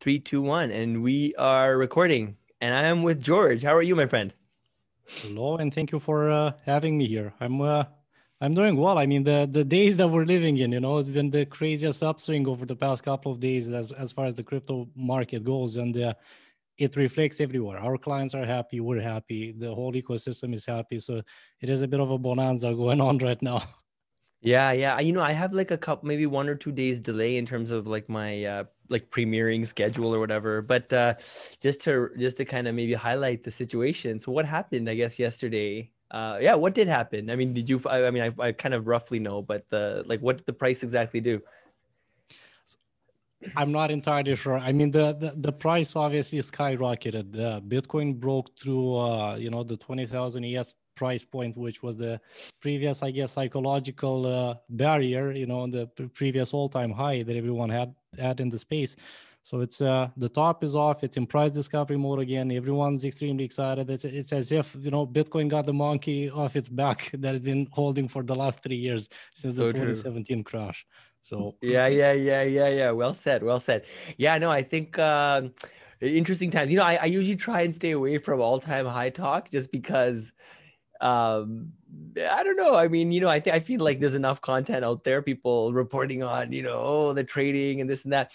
Three, two, one, and we are recording. And I am with George. How are you, my friend? Hello, and thank you for having me here. I'm doing well. I mean, the days that we're living in, you know, it's been the craziest upswing over the past couple of days as far as the crypto market goes, and it reflects everywhere. Our clients are happy. We're happy. The whole ecosystem is happy. So it is a bit of a bonanza going on right now. Yeah. You know, I have like a couple, maybe 1 or 2 days delay in terms of like my like premiering schedule or whatever. But just to kind of maybe highlight the situation. So what happened, I guess, yesterday? Yeah, what did happen? I mean, I kind of roughly know, but what did the price exactly do? I'm not entirely sure. I mean, the price obviously skyrocketed. Bitcoin broke through, the 20,000 ES price point, which was the previous, I guess, psychological barrier, you know, the previous all-time high that everyone had in the space. So it's the top is off. It's in price discovery mode again. Everyone's extremely excited. It's as if, you know, Bitcoin got the monkey off its back that it's been holding for the last 3 years since the 2017 crash. So yeah. Well said. Yeah, no, I think interesting times. You know, I usually try and stay away from all-time high talk just because. I don't know. I mean, you know, I feel like there's enough content out there, people reporting on, you know, the trading and this and that.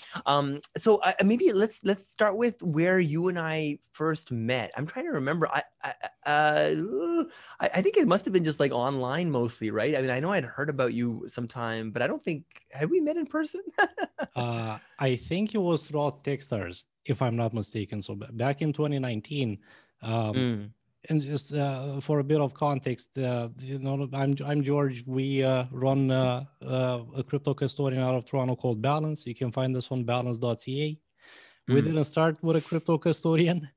So maybe let's start with where you and I first met. I'm trying to remember. I think it must've been just like online mostly, right? I mean, I know I'd heard about you sometime, but I don't think, had we met in person? I think it was throughout Techstars, if I'm not mistaken. So back in 2019, And just for a bit of context, you know, I'm George. We run a crypto custodian out of Toronto called Balance. You can find us on balance.ca. We didn't start with a crypto custodian,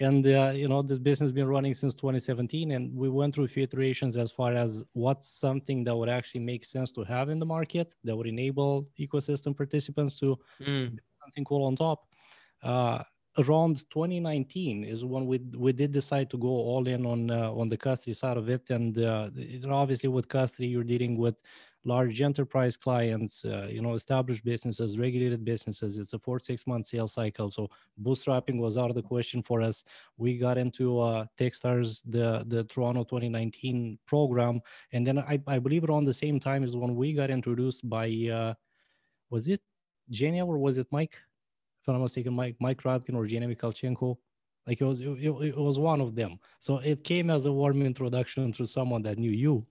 and you know, this business has been running since 2017, and we went through a few iterations as far as what's something that would actually make sense to have in the market that would enable ecosystem participants to do something cool on top. Around 2019 is when we did decide to go all in on the custody side of it, and obviously with custody you're dealing with large enterprise clients, you know, established businesses, regulated businesses. It's a 4-6 month sales cycle, so bootstrapping was out of the question for us. We got into Techstars, the Toronto 2019 program, and then I believe around the same time is when we got introduced by was it Jenny or was it Mike? If I'm not mistaken, Mike Rabkin or Jeremy Kalchenko, like it was one of them. So it came as a warm introduction to someone that knew you,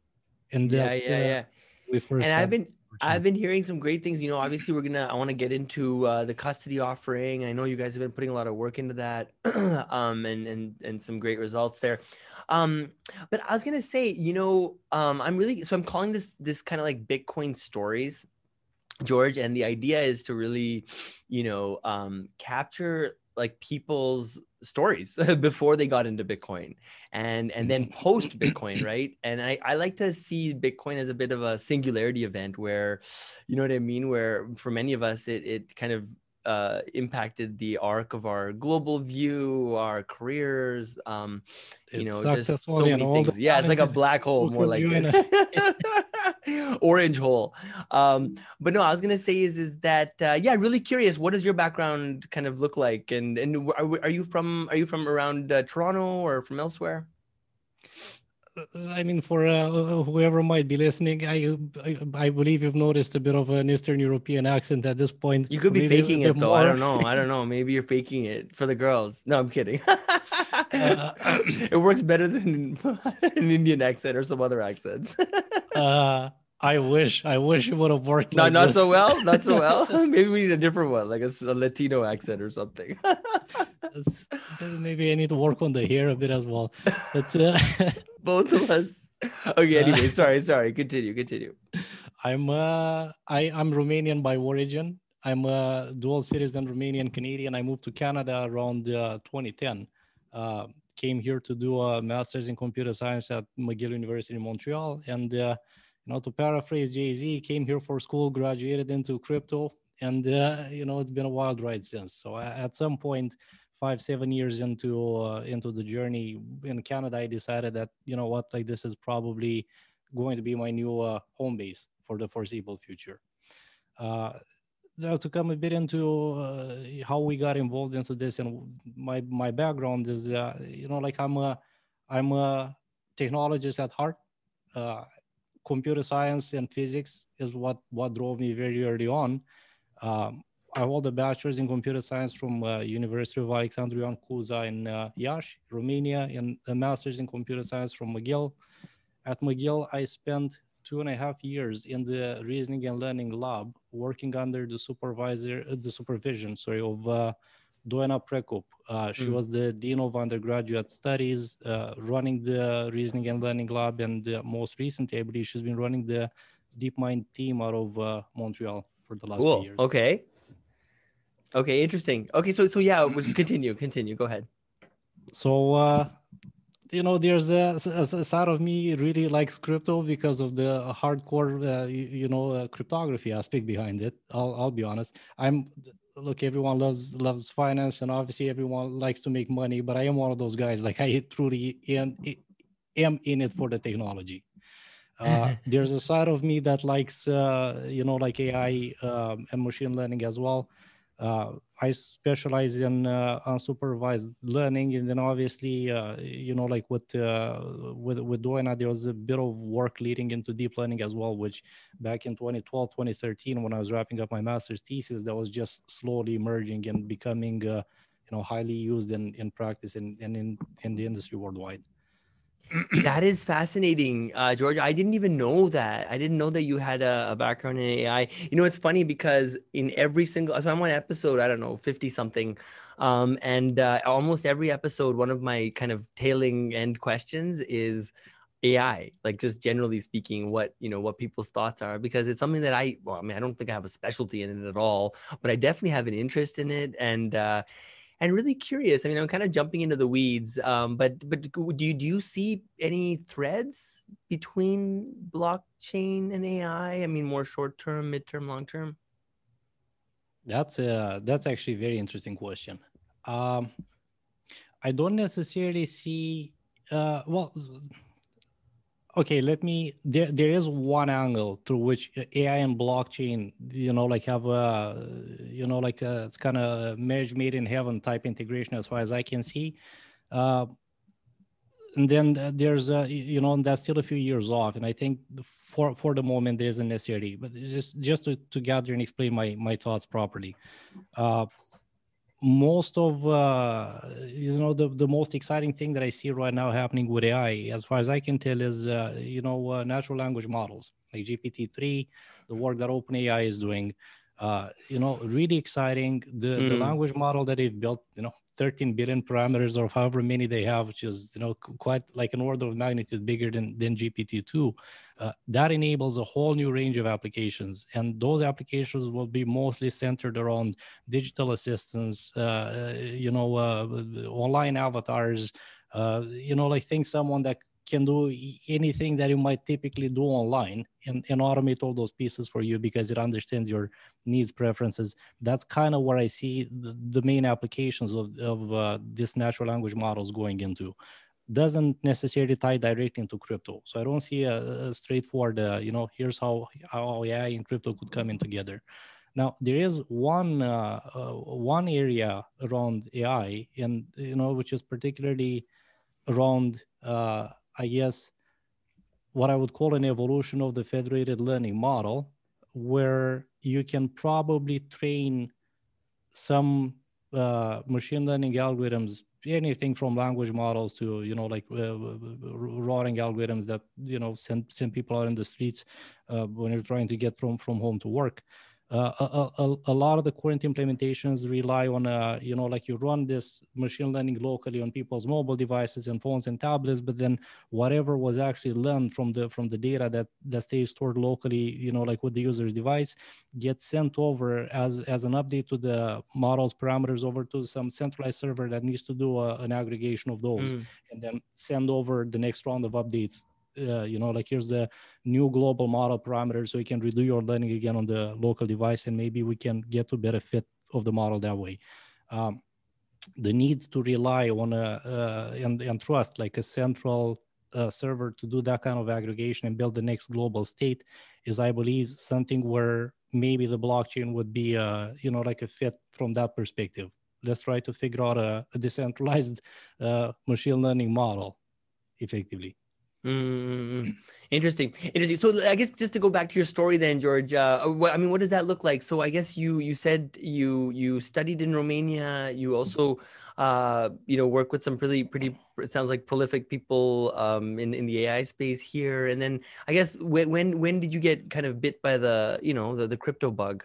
and yeah. I've been hearing some great things. You know, obviously I want to get into the custody offering. I know you guys have been putting a lot of work into that, and some great results there. But I was gonna say, you know, I'm calling this kind of like Bitcoin stories, George, and the idea is to really, you know, capture like people's stories before they got into Bitcoin and then post Bitcoin, right? And I like to see Bitcoin as a bit of a singularity event where, you know what I mean, where for many of us it kind of impacted the arc of our global view, our careers, you know, just so many things. Yeah, it's like a black hole, more like orange hole. But no, I was gonna say is that really curious. What does your background kind of look like? And are you from around Toronto or from elsewhere? I mean, for whoever might be listening, I believe you've noticed a bit of an Eastern European accent at this point. You could be faking it, though. I don't know. Maybe you're faking it for the girls. No, I'm kidding. It works better than an Indian accent or some other accents. I wish it would have worked. No, like not so well. Maybe we need a different one, like a Latino accent or something. Maybe I need to work on the hair a bit as well. But, both of us. Okay. Anyway, sorry. Continue. I'm Romanian by origin. I'm a dual citizen, Romanian Canadian. I moved to Canada around 2010. Came here to do a master's in computer science at McGill University in Montreal, and you know, to paraphrase Jay-Z, came here for school, graduated into crypto, and you know, it's been a wild ride since. So at some point, 5-7 years into the journey in Canada, I decided that, you know what, like this is probably going to be my new home base for the foreseeable future. to come a bit into how we got involved into this, and my background is, you know, like I'm a technologist at heart. Computer science and physics is what drove me very early on. I hold a bachelor's in computer science from University of Alexandru Ioan Cuza in Iași, Romania, and a master's in computer science from McGill. At McGill, I spent 2.5 years in the reasoning and learning lab, working under the supervision, of Doina Prekop. She was the dean of undergraduate studies, running the reasoning and learning lab, and most recently, I believe, she's been running the DeepMind team out of Montreal for the last few years. Okay, interesting. Okay, so yeah, continue. Go ahead. So, you know, there's a side of me really likes crypto because of the hardcore, cryptography aspect behind it. I'll be honest. Look, everyone loves finance, and obviously everyone likes to make money, but I am one of those guys. Like, I truly am in it for the technology. There's a side of me that likes, AI and machine learning as well. I specialize in unsupervised learning, and then obviously, with Doina, there was a bit of work leading into deep learning as well, which back in 2012, 2013, when I was wrapping up my master's thesis, that was just slowly emerging and becoming, highly used in practice and in the industry worldwide. That is fascinating, George. I didn't even know that. I didn't know that you had a background in AI. You know, it's funny because in every single, so I'm on episode, I don't know, 50 something. And almost every episode, one of my kind of tailing end questions is AI, like just generally speaking, what people's thoughts are, because it's something that I don't think I have a specialty in it at all, but I definitely have an interest in it. And really curious. I mean, I'm kind of jumping into the weeds, but do you see any threads between blockchain and AI? I mean, more short term, midterm, long term. That's actually a very interesting question. I don't necessarily see. Okay, there is one angle through which AI and blockchain, have a it's kind of marriage made in heaven type integration as far as I can see. And then there's, that's still a few years off. And I think for the moment, there isn't necessarily, but just to gather and explain my thoughts properly. Most of, the most exciting thing that I see right now happening with AI, as far as I can tell, is, natural language models like GPT-3, the work that OpenAI is doing, really exciting. The language model that they've built, 13 billion parameters or however many they have, which is, quite like an order of magnitude bigger than GPT-2, that enables a whole new range of applications. And those applications will be mostly centered around digital assistants, online avatars, things someone that can do anything that you might typically do online and automate all those pieces for you because it understands your needs, preferences. That's kind of where I see the main applications of this natural language models going into. Doesn't necessarily tie directly into crypto. So I don't see a straightforward, here's how AI and crypto could come in together. Now, there is one area around AI and, which is particularly around, I guess, what I would call an evolution of the federated learning model, where you can probably train some machine learning algorithms, anything from language models to, routing algorithms that, send people out in the streets when you're trying to get from home to work. A lot of the current implementations rely on, you run this machine learning locally on people's mobile devices and phones and tablets, but then whatever was actually learned from the data that stays stored locally, with the user's device, gets sent over as an update to the model's parameters over to some centralized server that needs to do an aggregation of those and then send over the next round of updates. Here's the new global model parameters, so you can redo your learning again on the local device, and maybe we can get to better fit of the model that way. The need to rely on and trust like a central server to do that kind of aggregation and build the next global state is, I believe, something where maybe the blockchain would be, like a fit from that perspective. Let's try to figure out a decentralized machine learning model, effectively. Interesting. So I guess just to go back to your story then, George, what does that look like? So I guess you said you studied in Romania. You also, work with some pretty, it sounds like prolific people in the AI space here. And then I guess when did you get kind of bit by the crypto bug?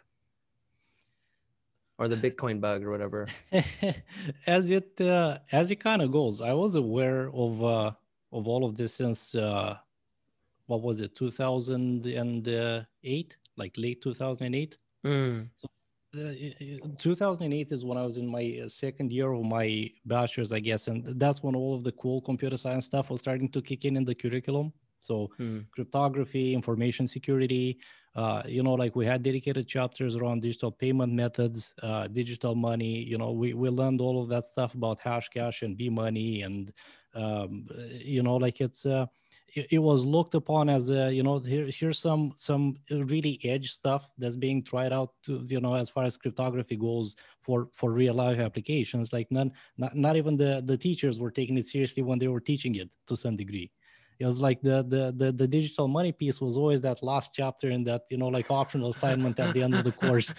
Or the Bitcoin bug or whatever? As it kind of goes, I was aware of all of this since, 2008, like late 2008. So, 2008 is when I was in my second year of my bachelor's, I guess. And that's when all of the cool computer science stuff was starting to kick in the curriculum. So cryptography, information security, we had dedicated chapters around digital payment methods, digital money. We learned all of that stuff about Hashcash and B-Money, and it was looked upon as here's some really edge stuff that's being tried out to, as far as cryptography goes for real life applications. Like not even the teachers were taking it seriously when they were teaching it to some degree. It was like the digital money piece was always that last chapter in that, optional assignment at the end of the course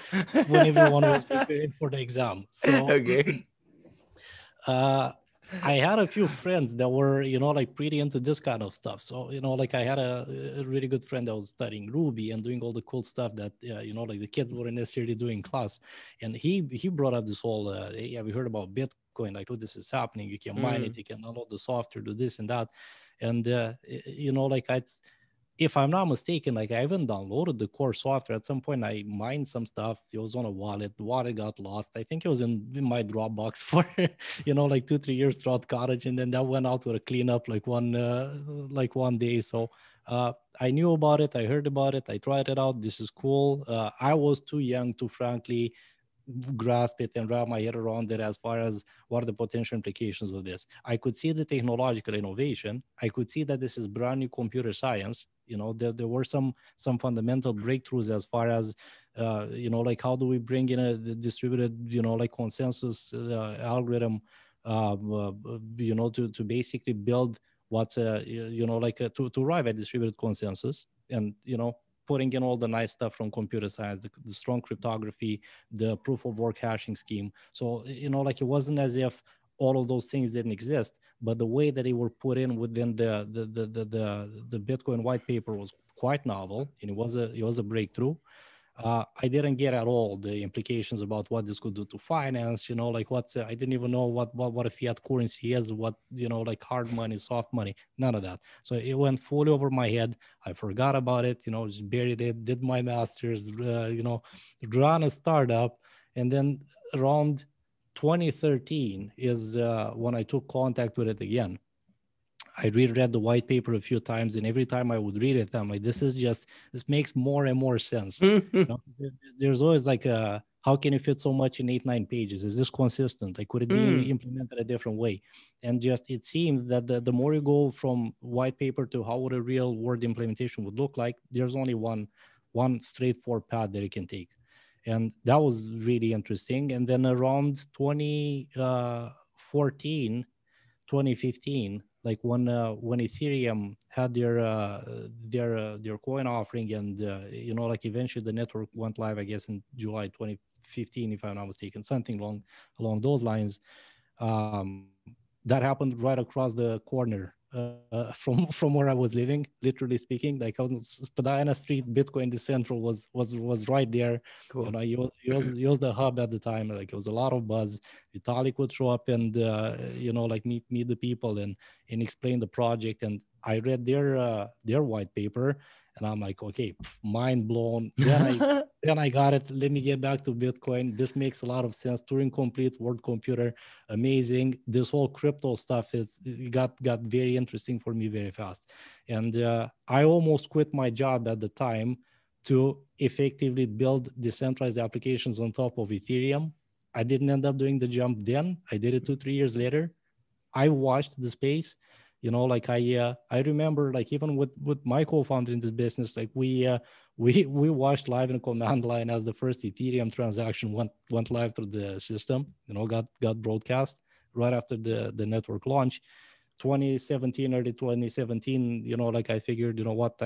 when everyone was preparing for the exam. So, okay. I had a few friends that were, pretty into this kind of stuff. So, I had a really good friend that was studying Ruby and doing all the cool stuff that, the kids weren't necessarily doing in class. And he brought up this whole, we heard about Bitcoin, like, this is happening. You can mine it, you can download the software, do this and that. And, if I'm not mistaken, I even downloaded the core software. At some point, I mined some stuff. It was on a wallet. The wallet got lost. I think it was in my Dropbox for, 2-3 years throughout college. And then that went out with a cleanup, one day. So I knew about it. I heard about it. I tried it out. This is cool. I was too young to frankly grasp it and wrap my head around it as far as what are the potential implications of this. I could see the technological innovation. I could see that this is brand new computer science. There were some fundamental breakthroughs as far as, how do we bring in a distributed, consensus algorithm, to basically build what's to arrive at distributed consensus and, putting in all the nice stuff from computer science, the strong cryptography, the proof of work hashing scheme. So, it wasn't as if all of those things didn't exist, but the way that they were put in within the Bitcoin white paper was quite novel, and it was a breakthrough. I didn't get at all the implications about what this could do to finance, I didn't even know what a fiat currency is, what, hard money, soft money, none of that. So it went fully over my head. I forgot about it, just buried it, did my master's, ran a startup. And then around 2013 is when I took contact with it again. I reread the white paper a few times, and every time I would read it, I'm like, this makes more and more sense. There's always how can you fit so much in 8-9 pages? Is this consistent? Could it be implemented a different way? And just, it seems that the more you go from white paper to how would a real world implementation would look like, there's only one straightforward path that you can take. And that was really interesting. And then around 2015, when Ethereum had their coin offering, and eventually the network went live, I guess in July 2015, if I'm not mistaken, something along those lines. That happened right across the corner from where I was living, literally speaking. I was on Spadina Street. Bitcoin Decentral was right there. Cool. It was the hub at the time. It was a lot of buzz. Vitalik would show up and meet the people and explain the project. And I read their white paper, and I'm like, okay, mind blown. Then I got it. Let me get back to Bitcoin. This makes a lot of sense. Turing complete, world computer, amazing. This whole crypto stuff got very interesting for me very fast. And I almost quit my job at the time to effectively build decentralized applications on top of Ethereum. I didn't end up doing the jump then. I did it 2-3 years later. I watched the space. You know, like I remember, like even with my co-founder in this business, like we watched live in command line as the first Ethereum transaction went live through the system. You know, got broadcast right after the network launch, 2017, early 2017. You know, like I figured, you know what,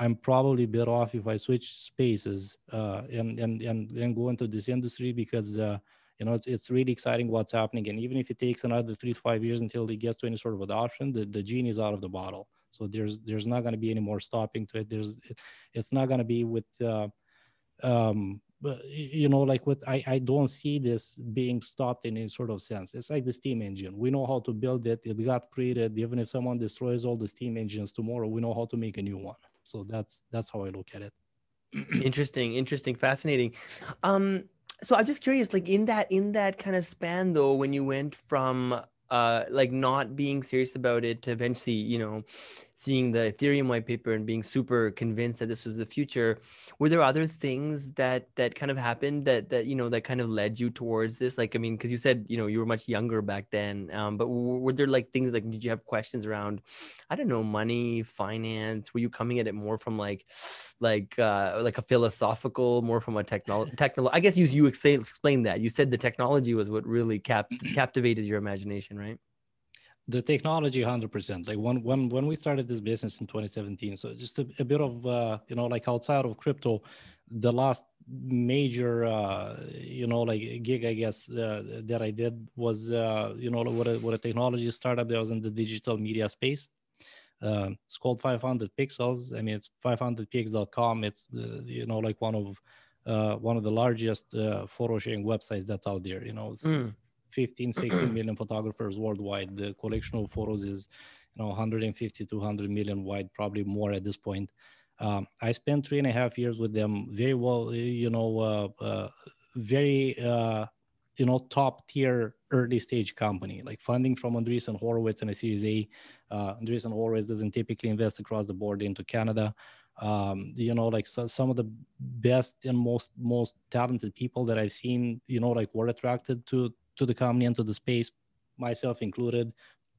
I'm probably better off if I switch spaces and go into this industry because you know it's really exciting what's happening. And even if it takes another 3 to 5 years until it gets to any sort of adoption, the genie is out of the bottle. So there's not going to be any more stopping to it. It's not going to be with you know, like with I don't see this being stopped in any sort of sense. It's like the steam engine. We know how to build it. It got created. Even if someone destroys all the steam engines tomorrow, we know how to make a new one. So that's how I look at it. Interesting, fascinating. So I'm just curious, like in that kind of span though, when you went from like not being serious about it to eventually, you know, seeing the Ethereum white paper and being super convinced that this was the future, were there other things that kind of happened that you know, that kind of led you towards this? Like, I mean, because you said, you know, you were much younger back then, but were there like things like, did you have questions around, I don't know, money, finance? Were you coming at it more from like a philosophical, more from a technology? I guess you explained that. You said the technology was what really captivated your imagination, right? The technology, 100%. Like when we started this business in 2017, so just a bit of you know, like outside of crypto, the last major you know, like gig, I guess, that I did was you know, what a technology startup that was in the digital media space. It's called 500px. I mean, it's 500px.com. It's you know, like one of the largest photo sharing websites that's out there. You know. 15, 16 million photographers worldwide. The collection of photos is, you know, 150, 200 million wide, probably more at this point. I spent 3.5 years with them. Very well, you know, very, you know, top tier early stage company, like funding from Andreessen Horowitz and a Series A. Andreessen Horowitz doesn't typically invest across the board into Canada. You know, like so, some of the best and most talented people that I've seen, you know, like were attracted to the company and to the space, myself included,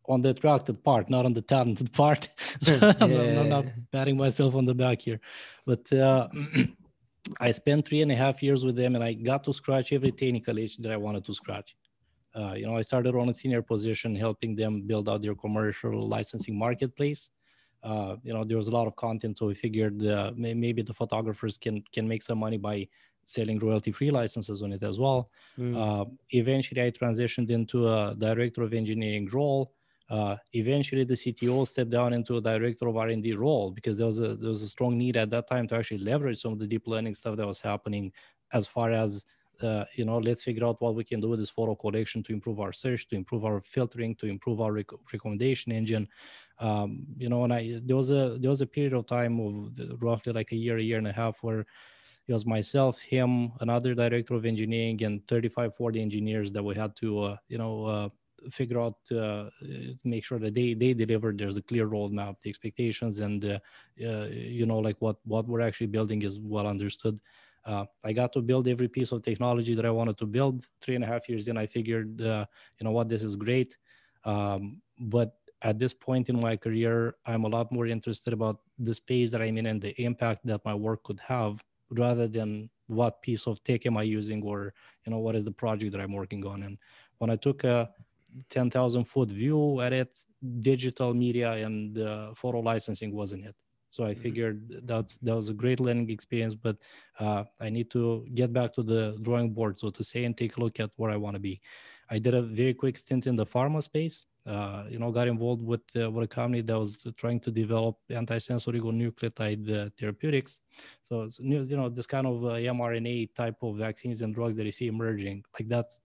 on the attracted part, not on the talented part. Yeah. I'm not patting myself on the back here. But I spent 3.5 years with them and I got to scratch every technical itch that I wanted to scratch. You know, I started on a senior position, helping them build out their commercial licensing marketplace. You know, there was a lot of content, so we figured maybe the photographers can make some money by selling royalty-free licenses on it as well. Eventually, I transitioned into a director of engineering role. Eventually, the CTO stepped down into a director of R&D role because there was a strong need at that time to actually leverage some of the deep learning stuff that was happening as far as, you know, let's figure out what we can do with this photo collection to improve our search, to improve our filtering, to improve our recommendation engine. You know, and there was a period of time of roughly like a year and a half where it was myself, him, another director of engineering, and 35, 40 engineers that we had to, you know, figure out, make sure that they delivered. There's a clear roadmap, the expectations, and, you know, like what we're actually building is well understood. I got to build every piece of technology that I wanted to build. 3.5 years in, I figured, you know what, this is great. But at this point in my career, I'm a lot more interested about the space that I'm in and the impact that my work could have, rather than what piece of tech am I using, or, you know, what is the project that I'm working on. And when I took a 10,000 foot view at it, digital media and photo licensing wasn't it. So I figured that was a great learning experience, but I need to get back to the drawing board, so to say, and take a look at where I want to be. I did a very quick stint in the pharma space. You know, got involved with a company that was trying to develop antisense oligonucleotide therapeutics. So it's new, you know, this kind of mRNA type of vaccines and drugs that you see emerging. Like that's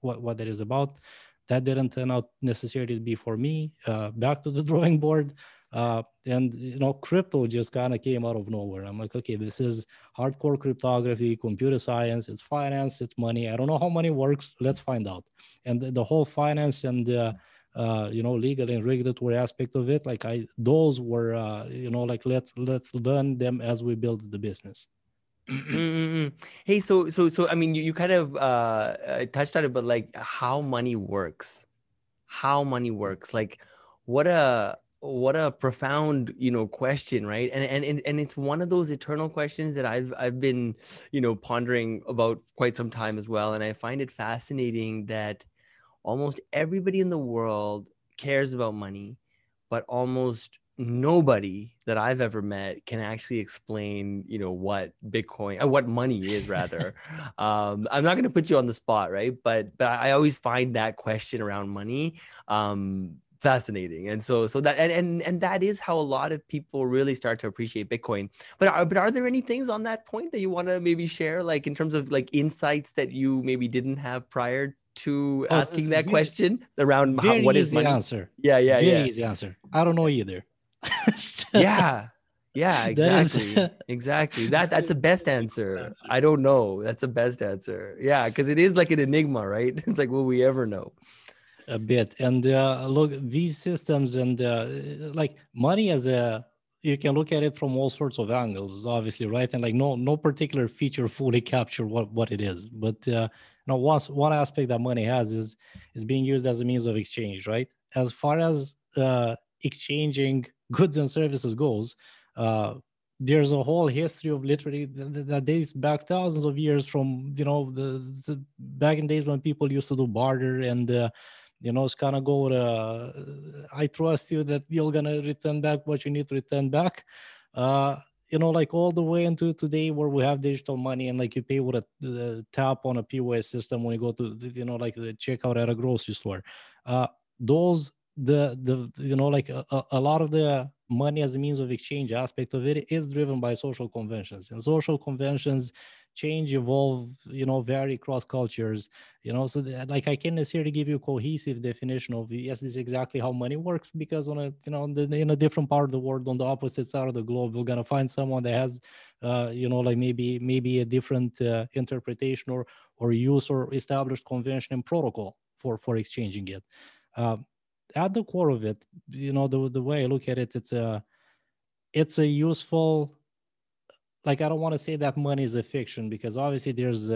what that is about. That didn't turn out necessarily to be for me. Back to the drawing board. And, you know, crypto just kind of came out of nowhere. I'm like, okay, this is hardcore cryptography, computer science, it's finance, it's money. I don't know how money works. Let's find out. And the whole finance and, you know, legal and regulatory aspect of it, like those were, you know, like let's learn them as we build the business. Hey, so I mean, you kind of touched on it, but like how money works, like What a profound, question, right? And it's one of those eternal questions that I've been, pondering about quite some time as well. And I find it fascinating that almost everybody in the world cares about money, but almost nobody that I've ever met can actually explain, what Bitcoin, what money is rather. I'm not going to put you on the spot, right? But I always find that question around money fascinating, and so that and that is how a lot of people really start to appreciate Bitcoin. But are there any things on that point that you want to maybe share, like in terms of like insights that you maybe didn't have prior to asking that question around how, what is money? Answer? Very easy answer. I don't know either. Yeah, exactly. That's the best answer. I don't know. That's the best answer. Yeah, because it is like an enigma, right? It's like, will we ever know? A bit. And look, these systems and like money as a, you can look at it from all sorts of angles, obviously, right? And like no particular feature fully capture what it is. But now one aspect that money has is being used as a means of exchange, right? As far as exchanging goods and services goes, there's a whole history of literally that dates back thousands of years from, the back in days when people used to do barter and, it's kind of go to, I trust you that you're going to return back what you need to return back. Like all the way into today where we have digital money and like you pay with a tap on a POS system when you go to, like the checkout at a grocery store. A lot of the money as a means of exchange aspect of it is driven by social conventions, and social conventions change, evolve, vary across cultures, so that, like, I can't necessarily give you a cohesive definition of, yes, this is exactly how money works, because on a, in a different part of the world, on the opposite side of the globe, we're going to find someone that has, like maybe a different interpretation or use or established convention and protocol for exchanging it. At the core of it, the way I look at it, it's a useful, like, I don't want to say that money is a fiction, because obviously there's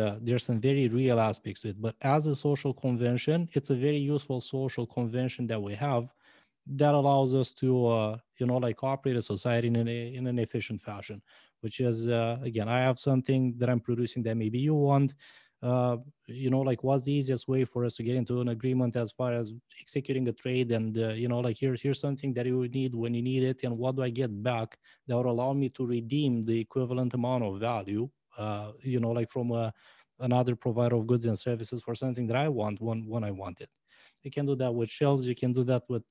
some very real aspects to it, but as a social convention, it's a very useful social convention that we have that allows us to, operate a society in an efficient fashion, which is, again, I have something that I'm producing that maybe you want. What's the easiest way for us to get into an agreement as far as executing a trade and, here's something that you would need when you need it, and what do I get back that would allow me to redeem the equivalent amount of value, from another provider of goods and services for something that I want when I want it. You can do that with shells, you can do that with,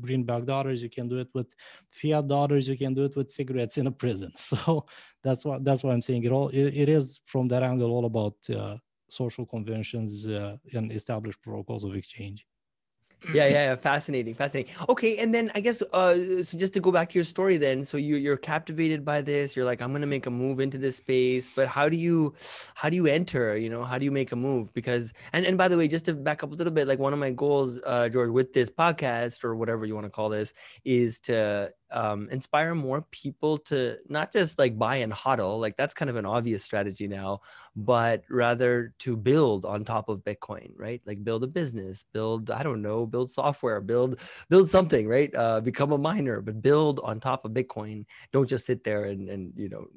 greenback dollars, you can do it with fiat dollars, you can do it with cigarettes in a prison. So that's why I'm saying it all. It is from that angle all about social conventions and established protocols of exchange. Yeah. Fascinating. Okay. And then I guess, so just to go back to your story then, so you're captivated by this, you're like, I'm going to make a move into this space, but how do you enter, how do you make a move? Because, and by the way, just to back up a little bit, like one of my goals, George, with this podcast or whatever you want to call this, is to inspire more people to not just like buy and hodl, like that's kind of an obvious strategy now, but rather to build on top of Bitcoin, right? Like build a business, build software, build something, right? Become a miner, but build on top of Bitcoin. Don't just sit there and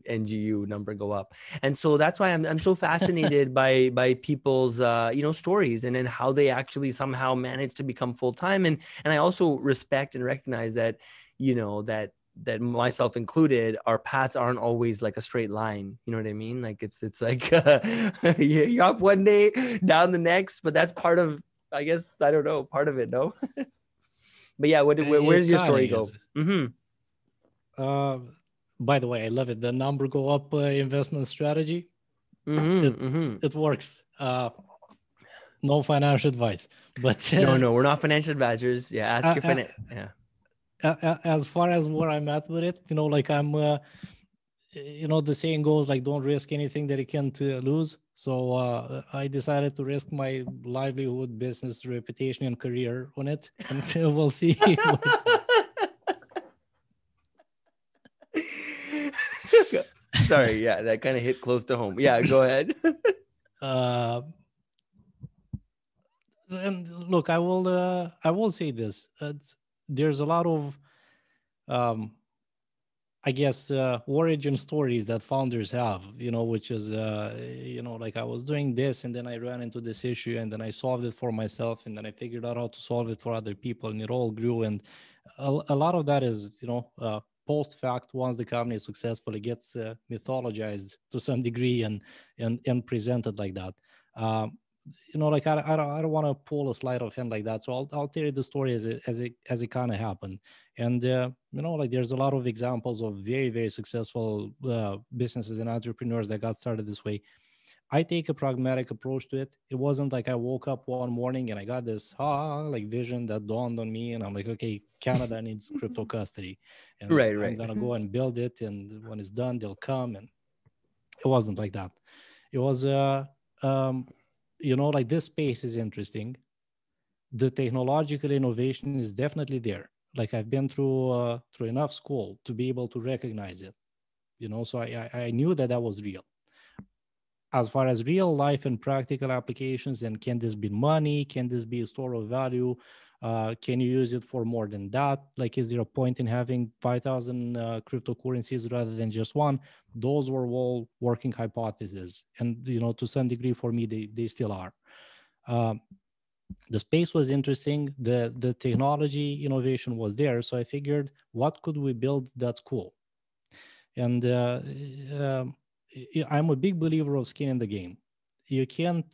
NGU number go up. And so that's why I'm so fascinated by people's stories and then how they actually somehow manage to become full time. And I also respect and recognize that, that myself included, our paths aren't always like a straight line. You know what I mean? Like it's like you're up one day, down the next, but that's part of, I guess, I don't know, part of it, no? But yeah, where does your story go? Mm-hmm. By the way, I love it. The number go up investment strategy. Mm-hmm, it works. No financial advice. But no, we're not financial advisors. Yeah, ask your finance. As far as where I'm at with it, I'm, the saying goes, like, don't risk anything that you can't lose. So I decided to risk my livelihood, business, reputation, and career on it, and we'll see. Sorry, yeah, that kind of hit close to home. Yeah, go ahead. and look, I will say this: there's a lot of, I guess, origin stories that founders have, you know, which is, you know, like I was doing this and then I ran into this issue and then I solved it for myself and then I figured out how to solve it for other people and it all grew. And a lot of that is, you know, post-fact, once the company is successful, it gets mythologized to some degree and presented like that. You know, like I don't want to pull a sleight of hand like that. So I'll tell you the story as it kind of happened. And you know, like there's a lot of examples of very, very successful businesses and entrepreneurs that got started this way. I take a pragmatic approach to it. It wasn't like I woke up one morning and I got this like vision that dawned on me, and I'm like, okay, Canada needs crypto custody, and right. I'm gonna go and build it, and when it's done, they'll come. And it wasn't like that. It was you know, like this space is interesting. The technological innovation is definitely there. Like I've been through through enough school to be able to recognize it, you know. So I knew that was real. As far as real life and practical applications, and can this be money? Can this be a store of value? Can you use it for more than that? Like, is there a point in having 5,000 cryptocurrencies rather than just one? Those were all working hypotheses. And, you know, to some degree for me, they still are. The space was interesting. The technology innovation was there. So I figured, what could we build that's cool? And I'm a big believer of skin in the game. You can't,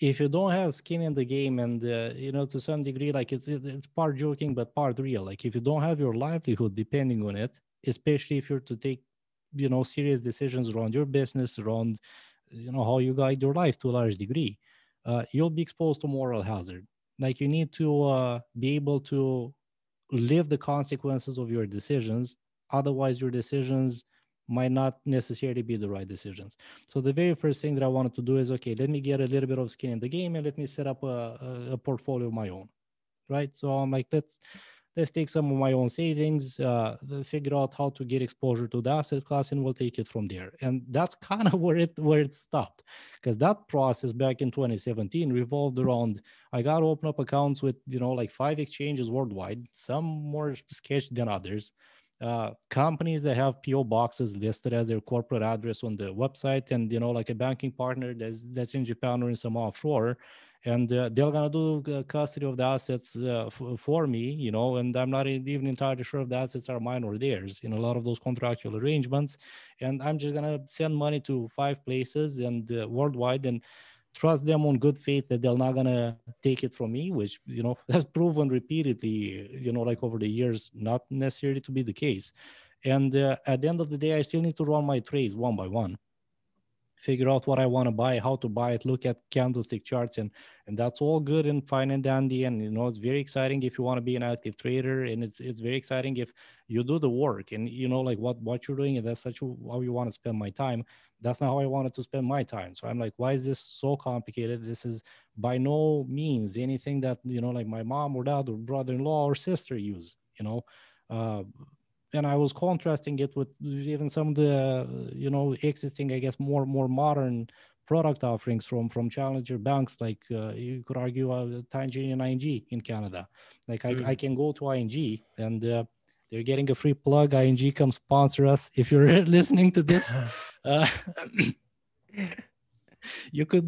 if you don't have skin in the game, and you know, to some degree, like it's part joking but part real. Like if you don't have your livelihood depending on it, especially if you're to take, you know, serious decisions around your business, around, you know, how you guide your life to a large degree, you'll be exposed to moral hazard. Like you need to be able to live the consequences of your decisions. Otherwise, your decisions might not necessarily be the right decisions. So the very first thing that I wanted to do is, okay, let me get a little bit of skin in the game and let me set up a portfolio of my own, right? So I'm like, let's take some of my own savings, figure out how to get exposure to the asset class, and we'll take it from there. And that's kind of where it stopped, because that process back in 2017 revolved around, I got to open up accounts with, you know, like 5 exchanges worldwide, some more sketchy than others. Companies that have PO boxes listed as their corporate address on the website, and, you know, like a banking partner that's in Japan or in some offshore, and they're gonna do custody of the assets for me, you know, and I'm not even entirely sure if the assets are mine or theirs in a lot of those contractual arrangements, and I'm just gonna send money to 5 places and worldwide and trust them on good faith that they're not gonna take it from me, which, you know, has proven repeatedly, you know, like over the years, not necessarily to be the case. And at the end of the day, I still need to run my trades one by one, figure out what I want to buy, how to buy it, look at candlestick charts, and that's all good and fine and dandy. And, you know, it's very exciting if you want to be an active trader, and it's very exciting if you do the work and, you know, like what you're doing, and that's such how you want to spend my time. That's not how I wanted to spend my time. So I'm like, why is this so complicated? This is by no means anything that, you know, like my mom or dad or brother-in-law or sister use, you know? And I was contrasting it with even some of the, you know, existing, I guess, more modern product offerings from challenger banks. Like you could argue Tangerine and ING in Canada. Like I can go to ING and they're getting a free plug. ING, come sponsor us. If you're listening to this, you could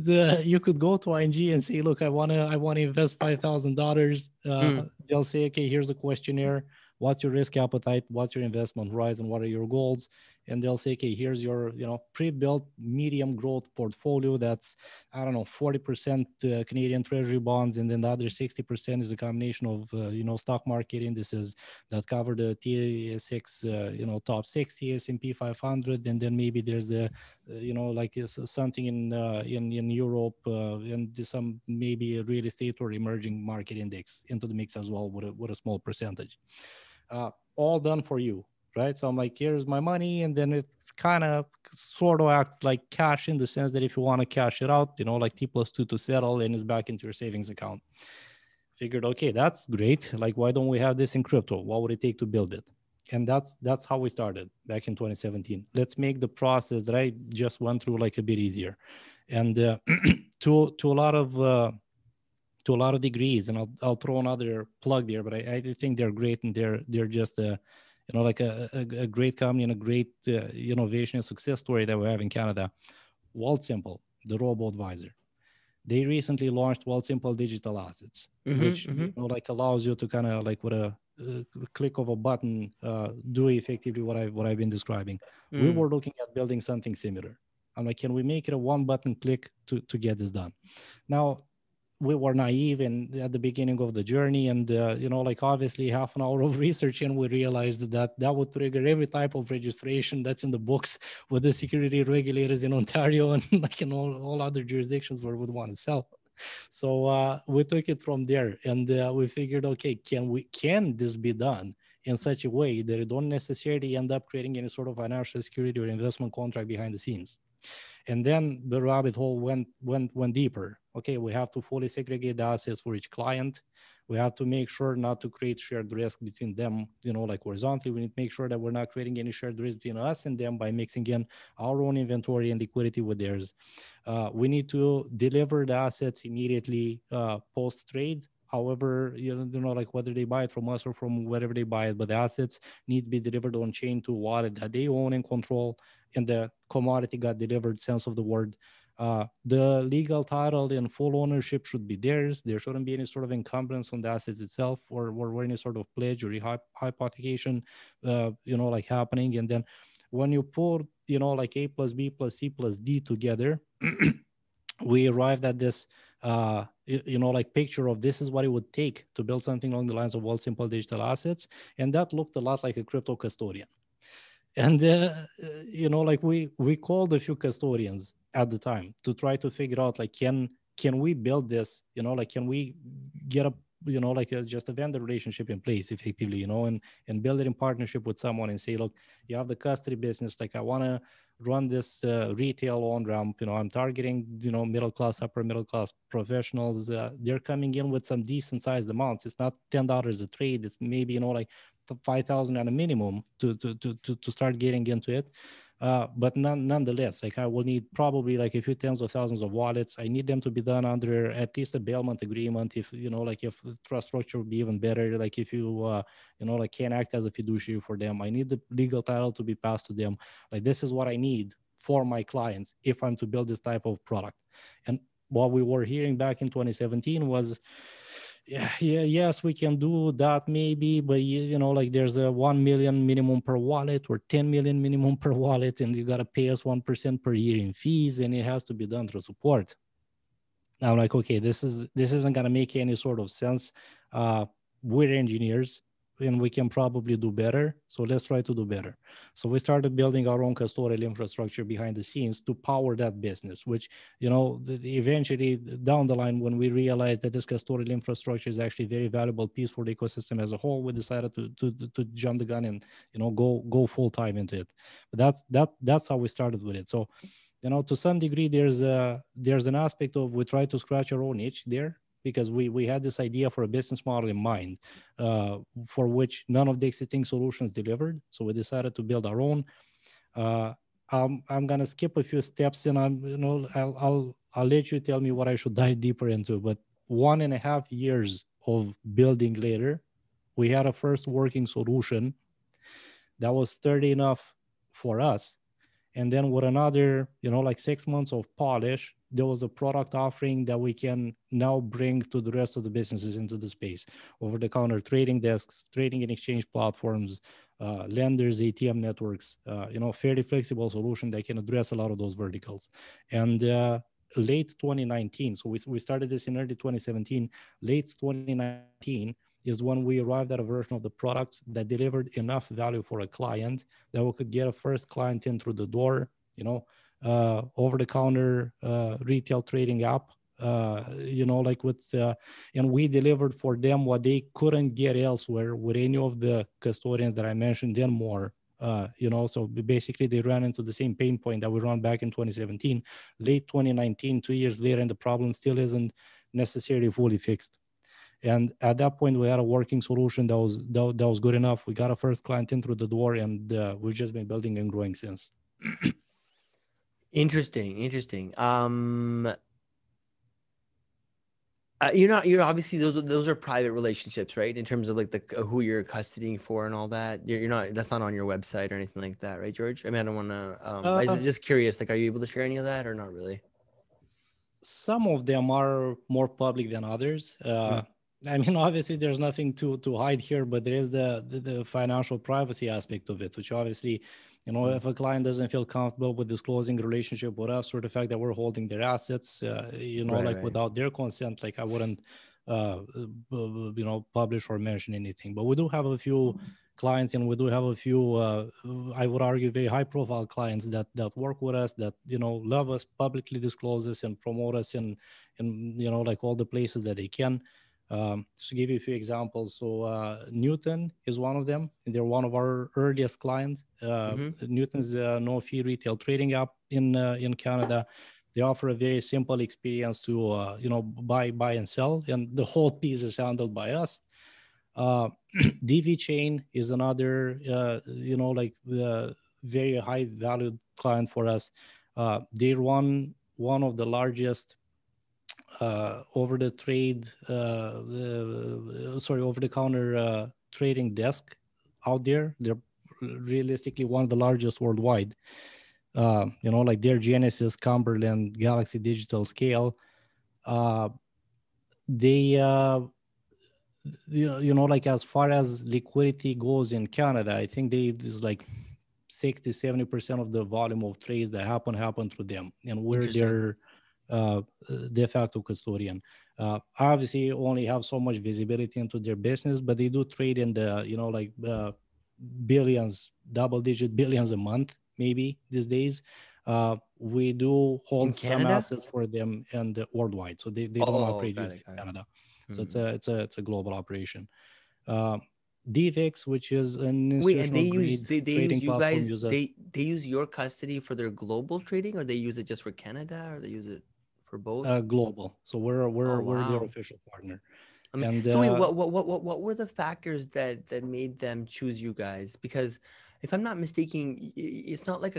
go to ING and say, look, I want to invest $5,000. They'll say, okay, here's a questionnaire. What's your risk appetite? What's your investment horizon? What are your goals? And they'll say, okay, here's your, you know, pre-built medium growth portfolio. That's, I don't know, 40% Canadian treasury bonds. And then the other 60% is a combination of, you know, stock market indices that cover the TSX, you know, top 60, S&P 500. And then maybe there's the, you know, like something in Europe and some maybe real estate or emerging market index into the mix as well with a small percentage. All done for you, right? So I'm like, here's my money. And then it kind of sort of acts like cash in the sense that if you want to cash it out, you know, like T+2 to settle, and it's back into your savings account. Figured, okay, that's great. Like, why don't we have this in crypto? What would it take to build it? And that's how we started back in 2017. Let's make the process that I just went through like a bit easier. And to a lot of to a lot of degrees, and I'll throw another plug there, but I think they're great, and they're just a great company and a great innovation and success story that we have in Canada. Wealthsimple, the robo-advisor. They recently launched Wealthsimple Digital Assets, which allows you to kind of like with a click of a button do effectively what I've been describing. We were looking at building something similar. I'm like, can we make it a one button click to get this done? Now, we were naive and at the beginning of the journey, and obviously half an hour of research, and we realized that would trigger every type of registration that's in the books with the security regulators in Ontario and like in all other jurisdictions where we'd want to sell. So we took it from there, and we figured, okay, can this be done in such a way that it don't necessarily end up creating any sort of financial security or investment contract behind the scenes? And then the rabbit hole went deeper. Okay, we have to fully segregate the assets for each client. We have to make sure not to create shared risk between them, horizontally. We need to make sure that we're not creating any shared risk between us and them by mixing in our own inventory and liquidity with theirs. We need to deliver the assets immediately post-trade. However, whether they buy it from us or from wherever they buy it, but the assets need to be delivered on chain to a wallet that they own and control, and the commodity got delivered sense of the word. The legal title and full ownership should be theirs. There shouldn't be any sort of encumbrance on the assets itself, or any sort of pledge or hypothecation, happening. And then when you put, A plus B plus C plus D together, we arrived at this, picture of this is what it would take to build something along the lines of Wealthsimple Digital Assets. And that looked a lot like a crypto custodian. And, we called a few custodians at the time to try to figure out, can we build this, can we get a, just a vendor relationship in place effectively, and build it in partnership with someone and say, look, you have the custody business, I want to run this retail on-ramp, I'm targeting, middle-class, upper-middle-class professionals. They're coming in with some decent-sized amounts. It's not $10 a trade. It's maybe, $5,000 at a minimum to start getting into it. But nonetheless, I will need probably a few tens of thousands of wallets. I need them to be done under at least a bailment agreement. If, if the trust structure would be even better, if you, can't act as a fiduciary for them, I need the legal title to be passed to them. This is what I need for my clients if I'm to build this type of product. And what we were hearing back in 2017 was, yes, we can do that maybe, but there's a 1 million minimum per wallet or 10 million minimum per wallet, and you got to pay us 1% per year in fees, and it has to be done through support. Now, okay, this isn't going to make any sort of sense. We're engineers, and we can probably do better, so let's try to do better. So we started building our own custodial infrastructure behind the scenes to power that business, which, eventually down the line, when we realized that this custodial infrastructure is actually a very valuable piece for the ecosystem as a whole, we decided to jump the gun and, go full time into it. But that's how we started with it. So, to some degree, there's an aspect of we try to scratch our own itch there, because we had this idea for a business model in mind for which none of the existing solutions delivered. So we decided to build our own. I'm going to skip a few steps, and I'll let you tell me what I should dive deeper into. But 1.5 years of building later, we had a first working solution that was sturdy enough for us. And then with another, 6 months of polish, there was a product offering that we can now bring to the rest of the businesses into the space. Over-the-counter trading desks, trading and exchange platforms, lenders, ATM networks, fairly flexible solution that can address a lot of those verticals. And late 2019, so we started this in early 2017, late 2019 is when we arrived at a version of the product that delivered enough value for a client that we could get a first client in through the door, over-the-counter retail trading app, and we delivered for them what they couldn't get elsewhere with any of the custodians that I mentioned and more, so basically they ran into the same pain point that we ran back in 2017, late 2019, 2 years later, and the problem still isn't necessarily fully fixed. And at that point, we had a working solution that was good enough. We got a first client in through the door, and we've just been building and growing since. Interesting. You're obviously those are private relationships, right? In terms of like the who you're custodying for and all that. You're not, that's not on your website or anything like that, right, George? I mean, I don't want to. I'm just curious. Like, are you able to share any of that or not really? Some of them are more public than others. I mean, obviously, there's nothing to hide here, but there is the financial privacy aspect of it, which obviously, you know, if a client doesn't feel comfortable with disclosing the relationship with us or the fact that we're holding their assets, you know, without their consent, like I wouldn't, you know, publish or mention anything. But we do have a few clients, and we do have a few, I would argue, very high-profile clients that work with us, that, you know, love us, publicly disclose us, and promote us in you know, like all the places that they can. So give you a few examples. So Newton is one of them. They're one of our earliest clients. Newton's no-fee retail trading app in Canada. They offer a very simple experience to you know, buy and sell, and the whole piece is handled by us. DV Chain is another you know, like the very high-valued client for us. They're one of the largest. over-the-counter trading desk out there. They're realistically one of the largest worldwide. You know, like their Genesis, Cumberland, Galaxy Digital Scale. They, you know, like as far as liquidity goes in Canada, I think there's like 60, 70% of the volume of trades that happen through them, and we're their de facto custodian. Obviously only have so much visibility into their business, but they do trade in the, you know, like billions, double-digit billions a month, maybe these days. We do hold some assets for them and worldwide. So they don't operate just in Canada. So it's a global operation. DFX, which is an institutional grade trading platform. They use your custody for their global trading, or they use it just for Canada, or they use it for both? Global. So we're their official partner. I mean, and, so wait, what were the factors that made them choose you guys? Because if I'm not mistaken, it's not like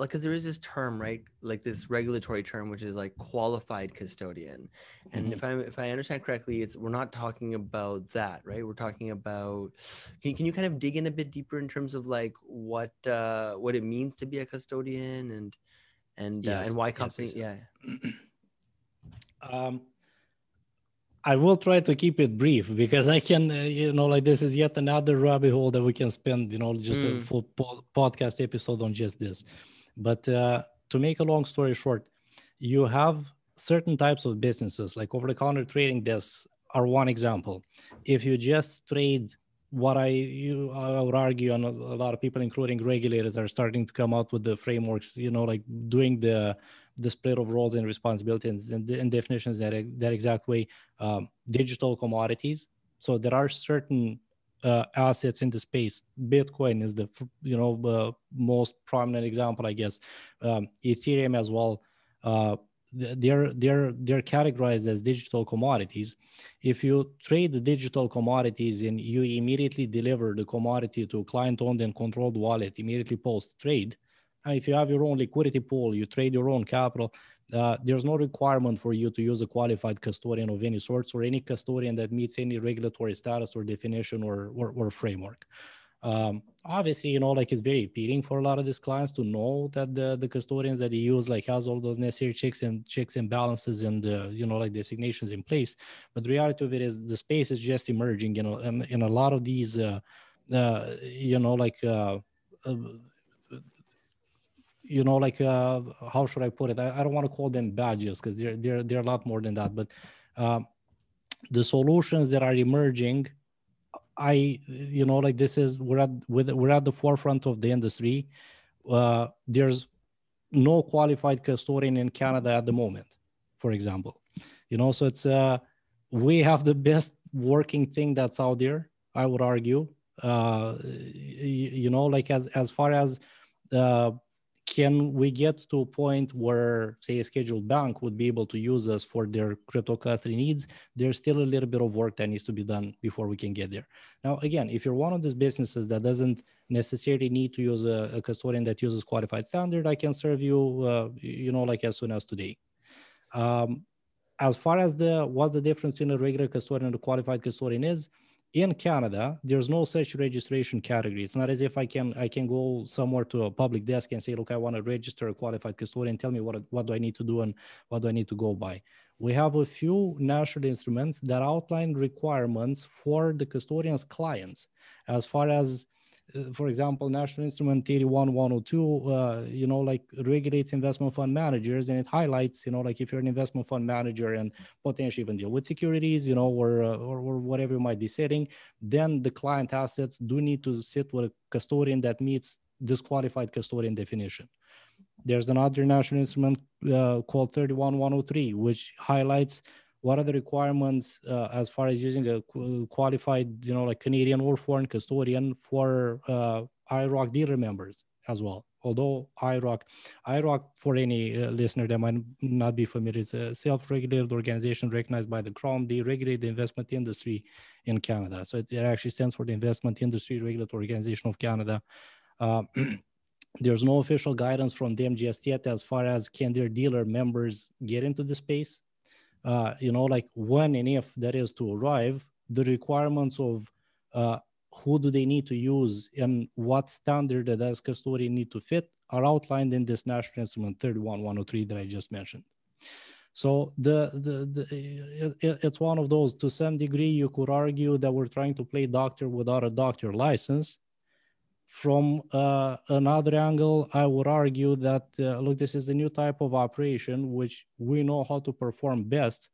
because there is this term, right? Like this regulatory term, which is like qualified custodian. And if I understand correctly, we're not talking about that, right? We're talking about, can you kind of dig in a bit deeper in terms of like what it means to be a custodian and why companies? I will try to keep it brief, because I can, you know, like this is yet another rabbit hole that we can spend, you know, just a full podcast episode on just this. But to make a long story short, you have certain types of businesses, like over-the-counter trading desks are one example. If you just trade what I would argue, and a lot of people, including regulators, are starting to come out with the frameworks, you know, like doing the split of roles and responsibility and definitions that exact way. Digital commodities. So there are certain assets in the space. Bitcoin is the, you know, most prominent example, I guess. Ethereum as well. They're categorized as digital commodities. If you trade the digital commodities and you immediately deliver the commodity to a client-owned and controlled wallet immediately post-trade, if you have your own liquidity pool, you trade your own capital, there's no requirement for you to use a qualified custodian of any sorts, or any custodian that meets any regulatory status or definition or framework. Obviously, you know, like it's very appealing for a lot of these clients to know that the custodians that they use, like, has all those necessary checks and balances and, you know, like designations in place. But the reality of it is the space is just emerging, you know, and a lot of these, you know, like, how should I put it? I don't want to call them badges, because they're a lot more than that. But the solutions that are emerging, you know, like this is, we're at the forefront of the industry. There's no qualified custodian in Canada at the moment, for example. You know, so it's we have the best working thing that's out there, I would argue. You know, like as far as can we get to a point where, say, a scheduled bank would be able to use us for their crypto custody needs? There's still a little bit of work that needs to be done before we can get there. Now, again, if you're one of these businesses that doesn't necessarily need to use a custodian that uses qualified standard, I can serve you, you know, like as soon as today. as far as what the difference between a regular custodian and a qualified custodian is, in Canada, there's no such registration category. It's not as if I can go somewhere to a public desk and say, look, I want to register a qualified custodian. Tell me what do I need to do and what do I need to go by. We have a few national instruments that outline requirements for the custodian's clients. As far as, for example, National Instrument 31-102, you know, like regulates investment fund managers, and it highlights, you know, like if you're an investment fund manager and potentially even deal with securities, you know, or whatever you might be setting, then the client assets do need to sit with a custodian that meets this qualified custodian definition. There's another national instrument called 31-103, which highlights what are the requirements as far as using a qualified, you know, like Canadian or foreign custodian for IROC dealer members as well. Although IROC, for any listener that might not be familiar, is a self-regulated organization recognized by the Crown. They regulate the investment industry in Canada. So it actually stands for the Investment Industry Regulatory Organization of Canada. There's no official guidance from them just yet as far as can their dealer members get into the space. You know, like when and if that is to arrive, the requirements of who do they need to use and what standard that as custodian need to fit are outlined in this National Instrument 31-103 that I just mentioned. So it's one of those, to some degree, you could argue that we're trying to play doctor without a doctor license. From another angle, I would argue that, look, this is a new type of operation, which we know how to perform best.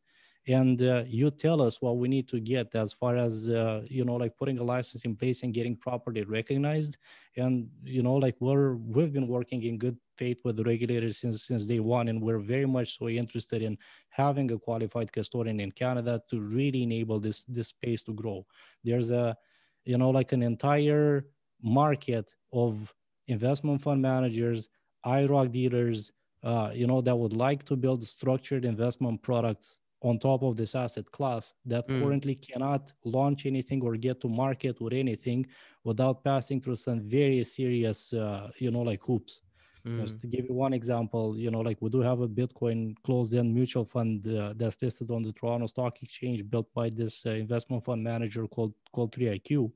And you tell us what we need to get as far as, you know, like putting a license in place and getting properly recognized. And, you know, like we've been working in good faith with the regulators since day one. And we're very much so interested in having a qualified custodian in Canada to really enable this space to grow. There's a, you know, like an entire market of investment fund managers, IROC dealers, you know, that would like to build structured investment products on top of this asset class that currently cannot launch anything or get to market or anything without passing through some very serious, you know, like hoops. Just to give you one example, you know, like we do have a Bitcoin closed-end mutual fund that's listed on the Toronto Stock Exchange, built by this investment fund manager called 3iQ.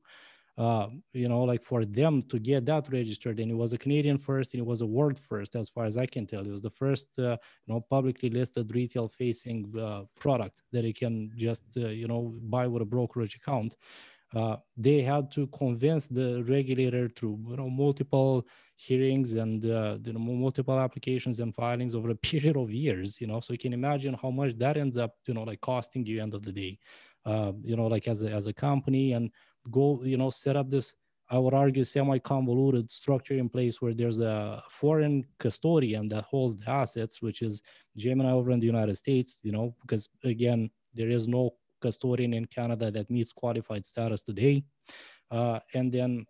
You know, like for them to get that registered, and it was a Canadian first, and it was a world first, as far as I can tell. It was the first, you know, publicly listed retail-facing product that it can just, you know, buy with a brokerage account. They had to convince the regulator through, you know, multiple hearings and you know, multiple applications and filings over a period of years. You know, so you can imagine how much that ends up, you know, like costing you end of the day. You know, like as a company and go, you know, set up this, I would argue, semi-convoluted structure in place where there's a foreign custodian that holds the assets, which is Gemini over in the United States, you know, because again, there is no custodian in Canada that meets qualified status today. And then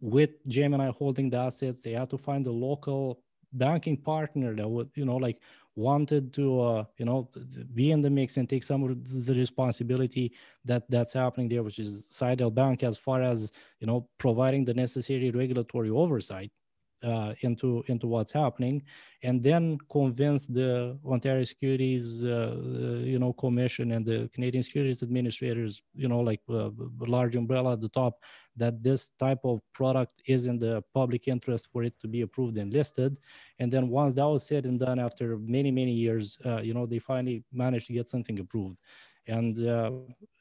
with Gemini holding the assets, they had to find a local banking partner that would, you know, like wanted to, you know, be in the mix and take some of the responsibility that's happening there, which is Sidell Bank, as far as, you know, providing the necessary regulatory oversight into what's happening, and then convince the Ontario Securities, you know, Commission and the Canadian Securities Administrators, you know, like a large umbrella at the top, that this type of product is in the public interest for it to be approved and listed. And then once that was said and done, after many, many years, you know, they finally managed to get something approved. And,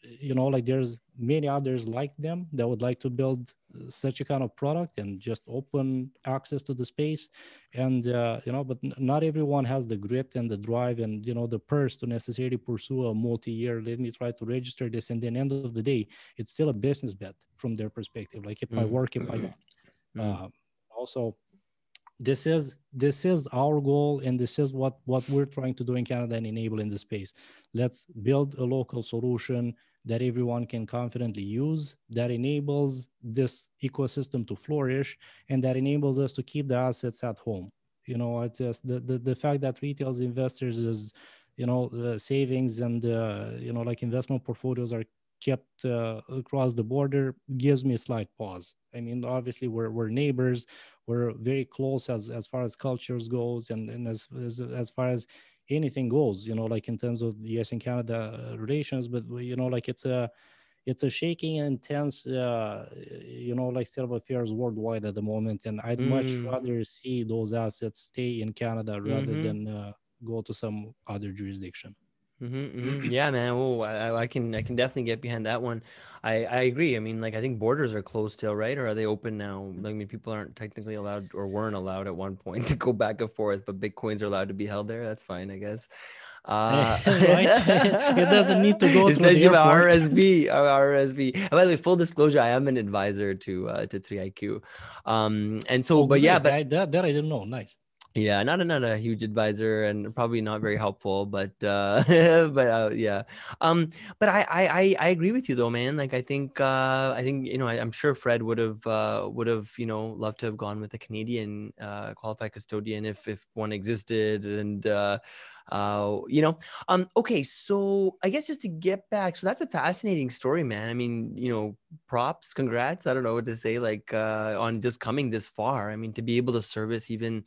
you know, like there's many others like them that would like to build such a kind of product and just open access to the space. And, you know, but not everyone has the grit and the drive and, you know, the purse to necessarily pursue a multi-year, let me try to register this. And then end of the day, it's still a business bet from their perspective. Like it might work, it might not. Also, this is our goal, and this is what we're trying to do in Canada and enable in the space. Let's build a local solution that everyone can confidently use, that enables this ecosystem to flourish, and that enables us to keep the assets at home. You know, it's just the fact that retail investors is, you know, savings and, you know, like investment portfolios are kept across the border gives me a slight pause. I mean, obviously we're neighbors, we're very close as far as cultures goes, and as far as anything goes, you know, like in terms of the US and Canada relations, but you know, like it's a shaking and tense, you know, like state of affairs worldwide at the moment. And I'd much rather see those assets stay in Canada rather than go to some other jurisdiction. Yeah, man. Oh, I can definitely get behind that one. I agree. I mean, like, I think borders are closed still, right? Or are they open now? I mean, people aren't technically allowed or weren't allowed at one point to go back and forth, but Bitcoins are allowed to be held there. That's fine, I guess. It doesn't need to go through the airport. RSB. And by the way, full disclosure, I am an advisor to 3iQ. And so, that I didn't know. Nice. Yeah, not a huge advisor and probably not very helpful, but yeah. But I agree with you though, man. Like I think you know, I'm sure Fred would have you know loved to have gone with a Canadian qualified custodian if one existed, and you know. Okay, so I guess just to get back, so that's a fascinating story, man. I mean, you know, props, congrats. I don't know what to say, like on just coming this far. I mean, to be able to service even,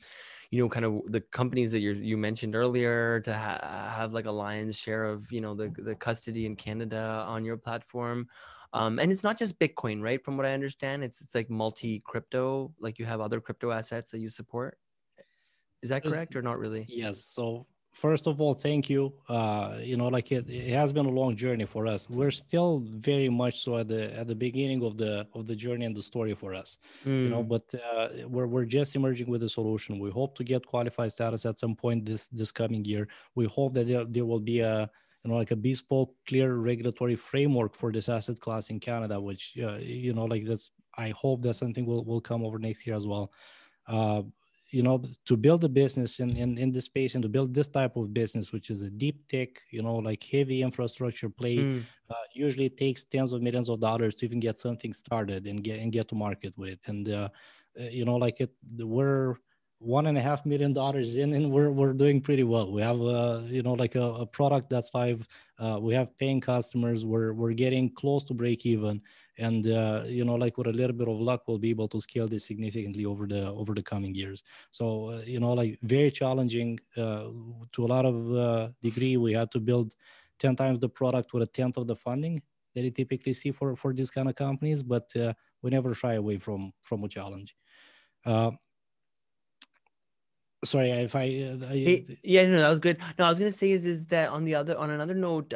you know, kind of the companies that you mentioned earlier, to have like a lion's share of, you know, the custody in Canada on your platform. And it's not just Bitcoin, right? From what I understand, it's like multi-crypto, like you have other crypto assets that you support. Is that correct or not really? Yes. So first of all, thank you. You know, like it has been a long journey for us. We're still very much so at the beginning of the journey and the story for us. You know, but we're just emerging with a solution. We hope to get qualified status at some point this coming year. We hope that there will be a, you know, like a bespoke, clear regulatory framework for this asset class in Canada, which you know, like that's, I hope that something will come over next year as well. You know, to build a business in this space and to build this type of business, which is a deep tech, you know, like heavy infrastructure play, usually takes tens of millions of dollars to even get something started and get to market with it. And, you know, like we're $1.5 million in, and we're doing pretty well. We have, you know, like a product that's live. We have paying customers. We're getting close to break even. And, you know, like with a little bit of luck, we'll be able to scale this significantly over the coming years. So, you know, like very challenging to a lot of degree. We had to build 10 times the product with a 10th of the funding that you typically see for these kind of companies, but we never shy away from a challenge. Sorry, if that was good. No, I was gonna say is that on another note,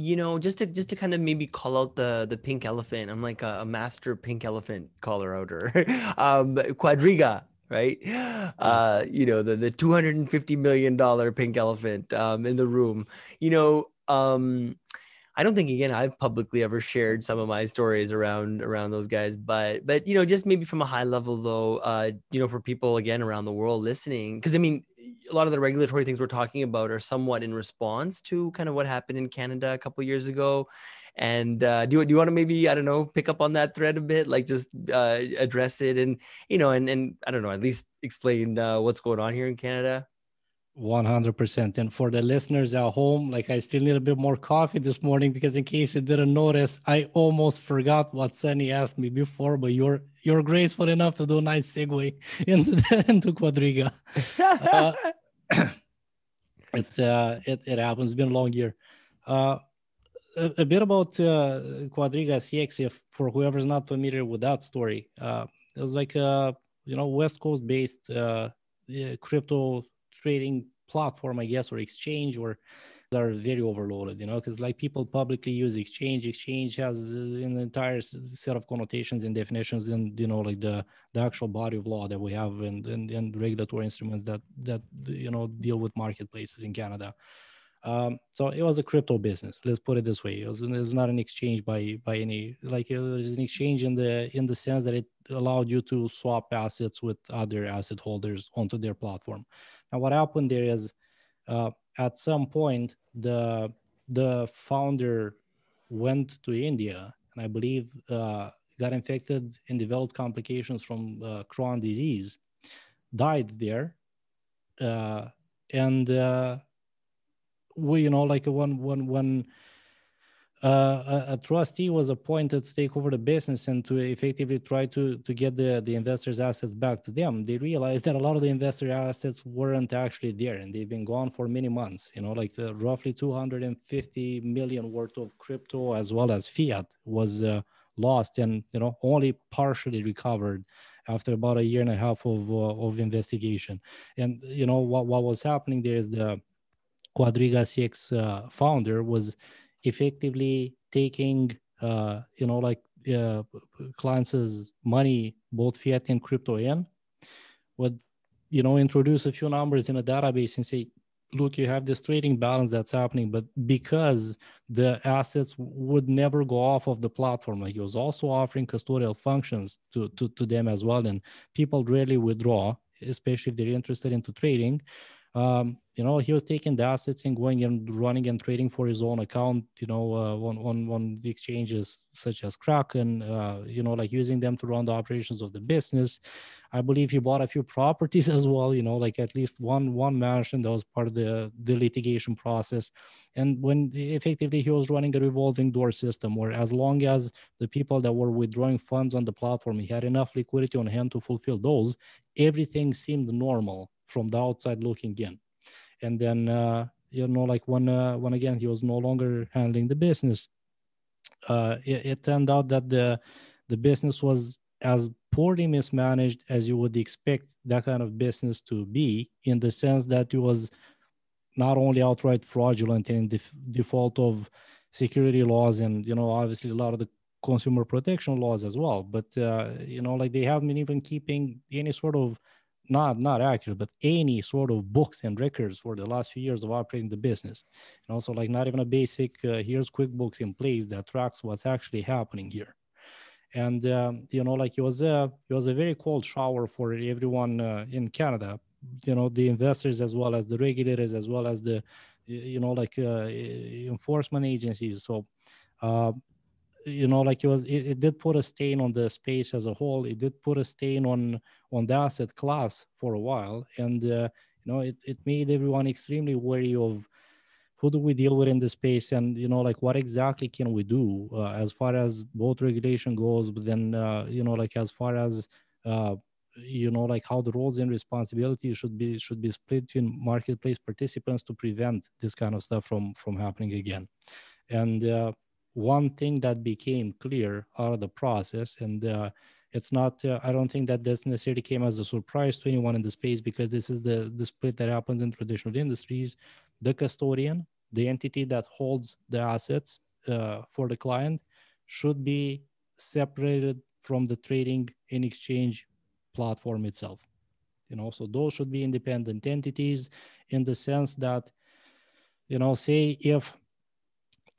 you know, just to kind of maybe call out the pink elephant. I'm like a master pink elephant caller outer, Quadriga, right? You know, the $250 million pink elephant in the room. You know, I don't think, again, I've publicly ever shared some of my stories around those guys, but you know, just maybe from a high level though, you know, for people again around the world listening, because I mean, a lot of the regulatory things we're talking about are somewhat in response to kind of what happened in Canada a couple of years ago. And do you want to maybe, I don't know, pick up on that thread a bit, like just address it and, you know, and I don't know, at least explain what's going on here in Canada? 100%. And for the listeners at home, like I still need a bit more coffee this morning, because in case you didn't notice, I almost forgot what Sunny asked me before, but you're graceful enough to do a nice segue into Quadriga. It happens. It's been a long year. A bit about Quadriga CX, if for whoever's not familiar with that story. It was like a, you know, West Coast based crypto trading platform, I guess, or exchange, or are very overloaded, you know, because like people publicly use exchange has an entire set of connotations and definitions, and you know, like the actual body of law that we have and regulatory instruments that you know deal with marketplaces in Canada. So it was a crypto business, let's put it this way. It was not an exchange by any, like it was an exchange in the sense that it allowed you to swap assets with other asset holders onto their platform. Now, what happened there is, at some point, the founder went to India, and I believe got infected and developed complications from Crohn's disease, died there, and we, you know, like when a trustee was appointed to take over the business and to effectively try to get the investors' assets back to them. They realized that a lot of the investor assets weren't actually there, and they've been gone for many months, you know, like the roughly 250 million worth of crypto as well as fiat was lost and, you know, only partially recovered after about a year and a half of investigation. And, you know, what was happening there is the Quadriga CX founder was effectively taking, you know, like clients' money, both fiat and crypto in, would, you know, introduce a few numbers in a database and say, look, you have this trading balance that's happening, but because the assets would never go off of the platform, like he was also offering custodial functions to them as well. And people rarely withdraw, especially if they're interested into trading. You know, he was taking the assets and going and running and trading for his own account, you know, on the exchanges such as Kraken, you know, like using them to run the operations of the business. I believe he bought a few properties as well, you know, like at least one mansion that was part of the litigation process. And when effectively he was running a revolving door system where as long as the people that were withdrawing funds on the platform, he had enough liquidity on hand to fulfill those, everything seemed normal from the outside looking in. And then, you know, like when again, he was no longer handling the business, it turned out that the business was as poorly mismanaged as you would expect that kind of business to be, in the sense that it was not only outright fraudulent and in default of security laws and, you know, obviously a lot of the consumer protection laws as well. But, you know, like they haven't been even keeping any sort of not accurate, but any sort of books and records for the last few years of operating the business. And also like not even a basic, here's QuickBooks in place that tracks what's actually happening here. And, you know, like it was a very cold shower for everyone in Canada, you know, the investors, as well as the regulators, as well as the, you know, like enforcement agencies. So, you know, like it did put a stain on the space as a whole. It did put a stain on the asset class for a while. And, you know, it made everyone extremely wary of who do we deal with in the space and, you know, like what exactly can we do as far as both regulation goes, but then, you know, like as far as, you know, like how the roles and responsibilities should be split between marketplace participants to prevent this kind of stuff from happening again. And, one thing that became clear out of the process, and it's not, I don't think that this necessarily came as a surprise to anyone in the space, because this is the split that happens in traditional industries. The custodian, the entity that holds the assets for the client, should be separated from the trading and exchange platform itself. You know, so those should be independent entities in the sense that, you know, say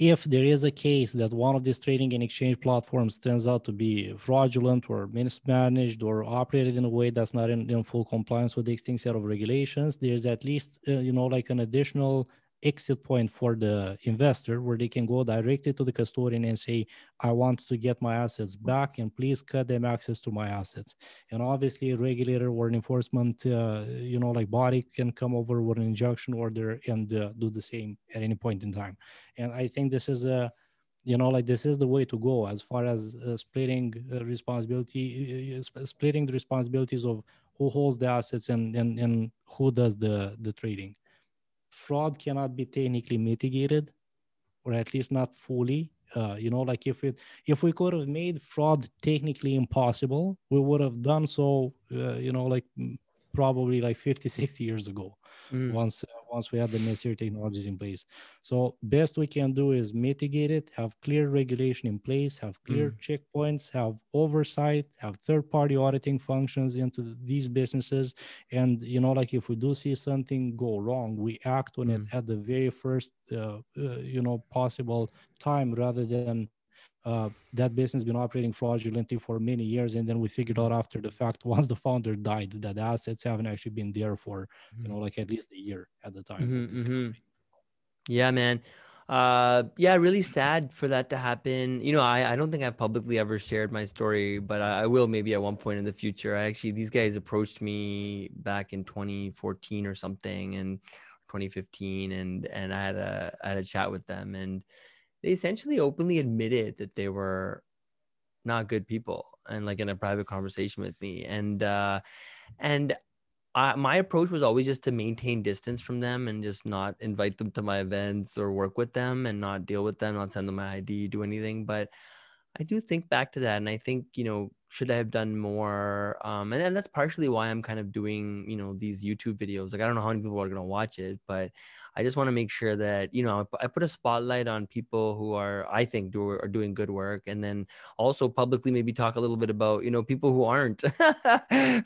if there is a case that one of these trading and exchange platforms turns out to be fraudulent or mismanaged or operated in a way that's not in full compliance with the existing set of regulations, there's at least, you know, like an additional exit point for the investor where they can go directly to the custodian and say, I want to get my assets back and please cut them access to my assets. And obviously a regulator or an enforcement, you know, like body can come over with an injunction order and do the same at any point in time. And I think this is a, you know, like this is the way to go as far as splitting splitting the responsibilities of who holds the assets and who does the trading. Fraud cannot be technically mitigated, or at least not fully. You know, like if we could have made fraud technically impossible, we would have done so, you know, like probably like 50, 60 years ago, once we had the necessary technologies in place. So best we can do is mitigate it, have clear regulation in place, have clear checkpoints, have oversight, have third-party auditing functions into these businesses. And, you know, like if we do see something go wrong, we act on it at the very first, you know, possible time, rather than that business been operating fraudulently for many years, and then we figured out after the fact, once the founder died, that the assets haven't actually been there for, you know, like at least a year at the time. Yeah, man. Yeah, really sad for that to happen. You know, I don't think I've publicly ever shared my story, but I will maybe at one point in the future. I actually, these guys approached me back in 2014 or something, and 2015, and I had a chat with them, and they essentially openly admitted that they were not good people, and like in a private conversation with me. And my approach was always just to maintain distance from them and just not invite them to my events or work with them and not deal with them, not send them my ID, do anything. But I do think back to that, and I think, you know, should I have done more? And that's partially why I'm kind of doing, you know, these YouTube videos. Like, I don't know how many people are going to watch it, but I just want to make sure that, you know, I put a spotlight on people who are, I think, are doing good work. And then also publicly maybe talk a little bit about, you know, people who aren't,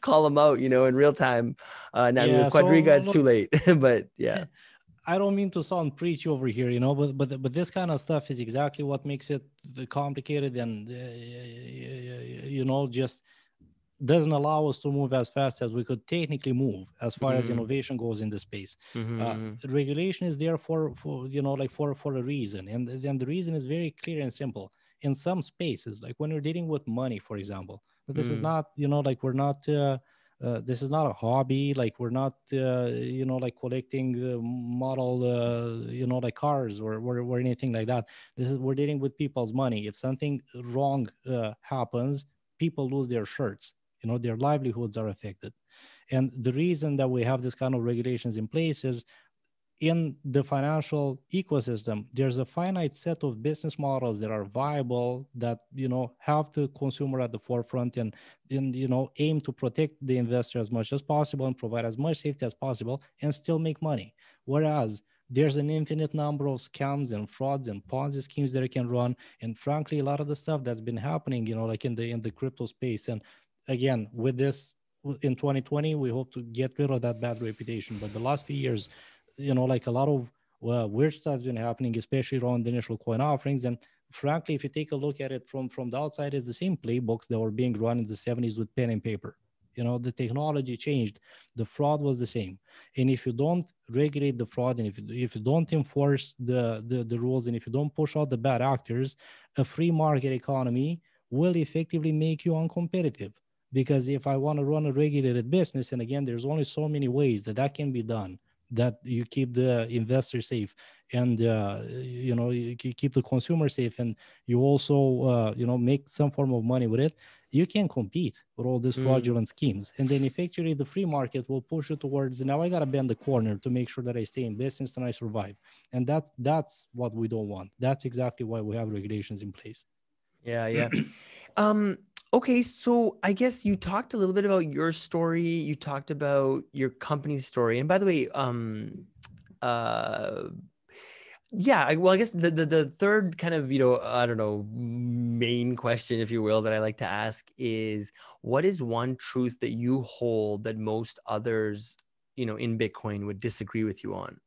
call them out, you know, in real time. Now with Quadriga, so, it's too late, but yeah. I don't mean to sound preachy over here, you know, but this kind of stuff is exactly what makes it complicated and, you know, just doesn't allow us to move as fast as we could technically move as far as innovation goes in the space. Regulation is there for you know, like for a reason. And then the reason is very clear and simple. In some spaces, like when you're dealing with money, for example, this is not, you know, like we're not... this is not a hobby. Like we're not, you know, like collecting model, you know, like cars or anything like that. This is, we're dealing with people's money. If something wrong happens, people lose their shirts, you know, their livelihoods are affected. And the reason that we have this kind of regulations in place is in the financial ecosystem, there's a finite set of business models that are viable that, you know, have the consumer at the forefront and you know, aim to protect the investor as much as possible and provide as much safety as possible and still make money. Whereas there's an infinite number of scams and frauds and Ponzi schemes that it can run. And frankly, a lot of the stuff that's been happening, you know, like in the crypto space. And again, with this in 2020, we hope to get rid of that bad reputation. But the last few years, you know, like a lot of weird stuff has been happening, especially around the initial coin offerings. And frankly, if you take a look at it from the outside, it's the same playbooks that were being run in the 70s with pen and paper. You know, the technology changed. The fraud was the same. And if you don't regulate the fraud, and if you don't enforce the rules, and if you don't push out the bad actors, a free market economy will effectively make you uncompetitive. Because if I want to run a regulated business, and again, there's only so many ways that can be done, that you keep the investor safe and, you know, you keep the consumer safe, and you also, you know, make some form of money with it, you can compete with all these fraudulent schemes. And then effectively the free market will push you towards, now I got to bend the corner to make sure that I stay in business and I survive. And that's what we don't want. That's exactly why we have regulations in place. Yeah, yeah. Okay, so I guess you talked a little bit about your story. You talked about your company's story. And by the way, yeah, well, I guess the third kind of, you know, I don't know, main question, if you will, that I like to ask is, what is one truth that you hold that most others, you know, in Bitcoin would disagree with you on?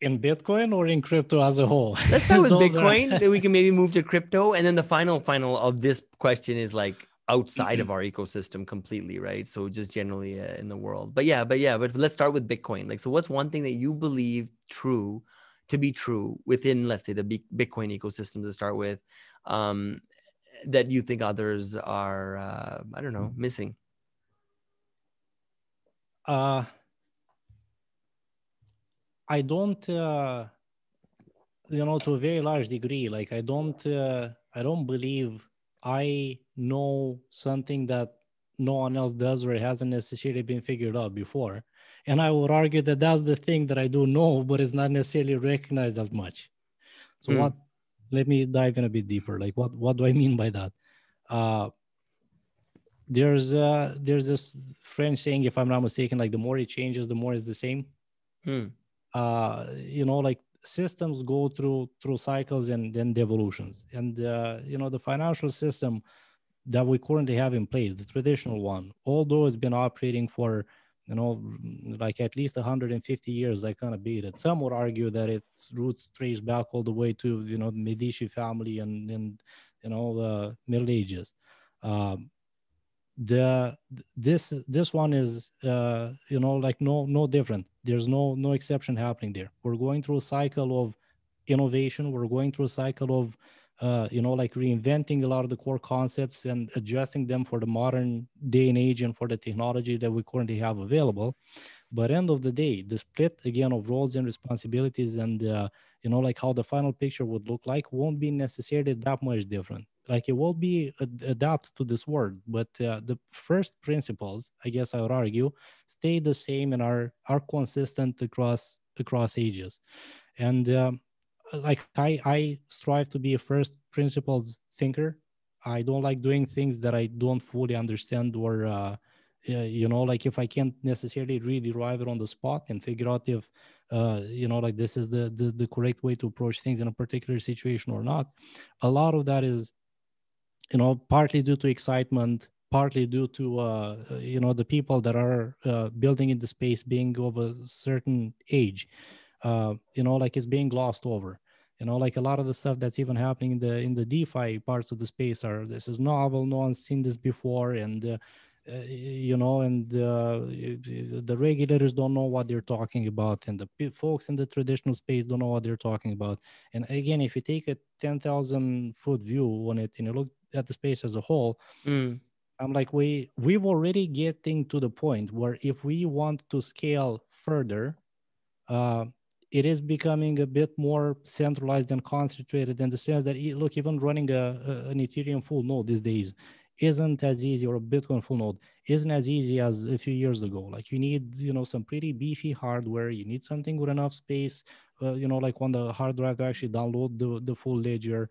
In Bitcoin or in crypto as a whole? Let's start with Bitcoin. Then we can maybe move to crypto. And then the final of this question is like outside of our ecosystem completely, right? So just generally in the world. But let's start with Bitcoin. Like, so what's one thing that you believe true to be true within, let's say, the Bitcoin ecosystem to start with, that you think others are, I don't know, missing? I don't, you know, to a very large degree, like I don't believe I know something that no one else does or it hasn't necessarily been figured out before. And I would argue that that's the thing that I do know, but it's not necessarily recognized as much. So let me dive in a bit deeper. Like what do I mean by that? There's this French saying, if I'm not mistaken, like the more it changes, the more it's the same. You know, like systems go through cycles and then evolutions. And, you know, the financial system that we currently have in place, the traditional one, although it's been operating for, you know, like at least 150 years, like unabated. Some would argue that its roots trace back all the way to, you know, the Medici family and you know, the Middle Ages. This one is you know, like no different. There's no exception happening there. We're going through a cycle of innovation. We're going through a cycle of you know, like reinventing a lot of the core concepts and adjusting them for the modern day and age and for the technology that we currently have available. But end of the day, the split again of roles and responsibilities and you know, like how the final picture would look like won't be necessarily that much different. Like it will be adapt to this world, but the first principles, I guess I would argue, stay the same and are consistent across ages. And like I strive to be a first principles thinker. I don't like doing things that I don't fully understand or, you know, like if I can't necessarily really derive it on the spot and figure out if, you know, like this is the correct way to approach things in a particular situation or not. A lot of that is, you know, partly due to excitement, partly due to, you know, the people that are building in the space being of a certain age, you know, like it's being glossed over. You know, like a lot of the stuff that's even happening in the DeFi parts of the space are, this is novel, no one's seen this before, and you know, and the regulators don't know what they're talking about, and the folks in the traditional space don't know what they're talking about. And again, if you take a 10,000-foot view on it and you look at the space as a whole, I'm like, we've already getting to the point where if we want to scale further, it is becoming a bit more centralized and concentrated in the sense that, look, even running an Ethereum full node these days isn't as easy, or a Bitcoin full node isn't as easy as a few years ago. Like you need, you know, some pretty beefy hardware. You need something with enough space, you know, like on the hard drive to actually download the full ledger.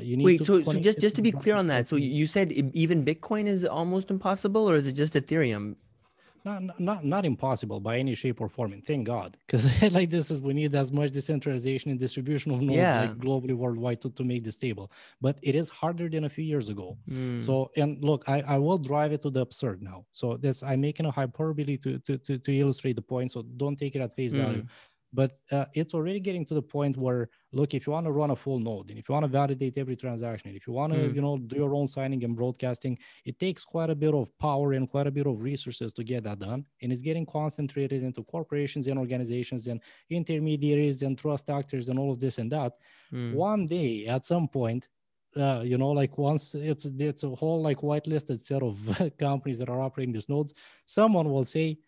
You need so just to be clear on that. So you said even Bitcoin is almost impossible, or is it just Ethereum? Not impossible by any shape or form, and thank God, because like this is, we need as much decentralization and distribution of nodes like globally, worldwide to make this stable. But it is harder than a few years ago. So, and look, I will drive it to the absurd now. So that's, I'm making a hyperbole to illustrate the point. So don't take it at face value. But it's already getting to the point where, look, if you want to run a full node, and if you want to validate every transaction, and if you want to, you know, do your own signing and broadcasting, it takes quite a bit of power and quite a bit of resources to get that done. And it's getting concentrated into corporations and organizations and intermediaries and trust actors and all of this and that. One day, at some point, you know, like once it's a whole like whitelisted set of companies that are operating these nodes, someone will say,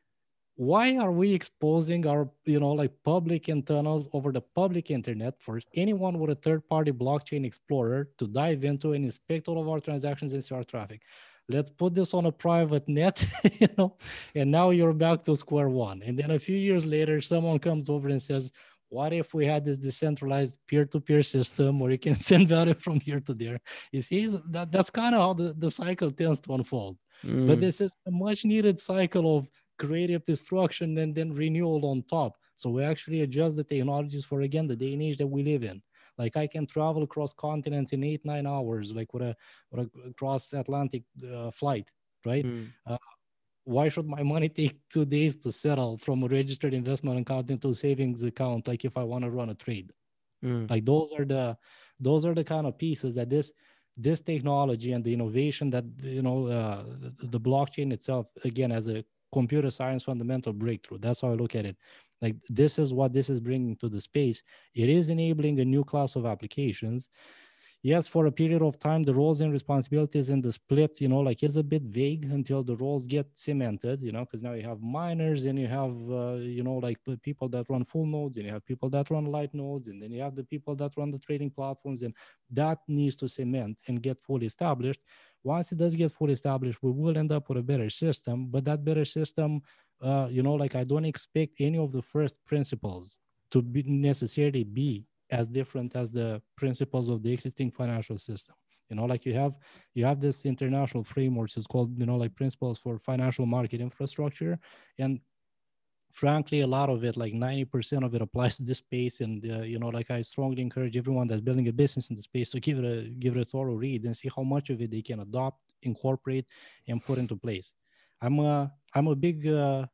why are we exposing our, you know, like public internals over the public internet for anyone with a third-party blockchain explorer to dive into and inspect all of our transactions and see our traffic? Let's put this on a private net, you know, and now you're back to square one. And then a few years later, someone comes over and says, what if we had this decentralized peer-to-peer system where you can send value from here to there? You see, that's kind of how the cycle tends to unfold. But this is a much-needed cycle of creative destruction and then renewal on top. So we actually adjust the technologies for, again, the day and age that we live in. Like I can travel across continents in 8-9 hours, like with a cross-Atlantic flight, right? Why should my money take 2 days to settle from a registered investment account into a savings account, like if I want to run a trade? Like those are the kind of pieces that this technology and the innovation that, you know, the blockchain itself, again, as a computer science fundamental breakthrough. That's how I look at it. Like this is what this is bringing to the space. It is enabling a new class of applications. Yes, for a period of time, the roles and responsibilities in the split, you know, like it's a bit vague until the roles get cemented, you know, because now you have miners and you have, you know, like people that run full nodes and you have people that run light nodes, and then you have the people that run the trading platforms, and that needs to cement and get fully established. Once it does get fully established, we will end up with a better system, but that better system, you know, like I don't expect any of the first principles to be necessarily be as different as the principles of the existing financial system. You know, like you have this international framework, it's called, you know, like principles for financial market infrastructure. And frankly, a lot of it, like 90% of it applies to this space. And, you know, like I strongly encourage everyone that's building a business in the space to give it a thorough read and see how much of it they can adopt, incorporate, and put into place. I'm a big, you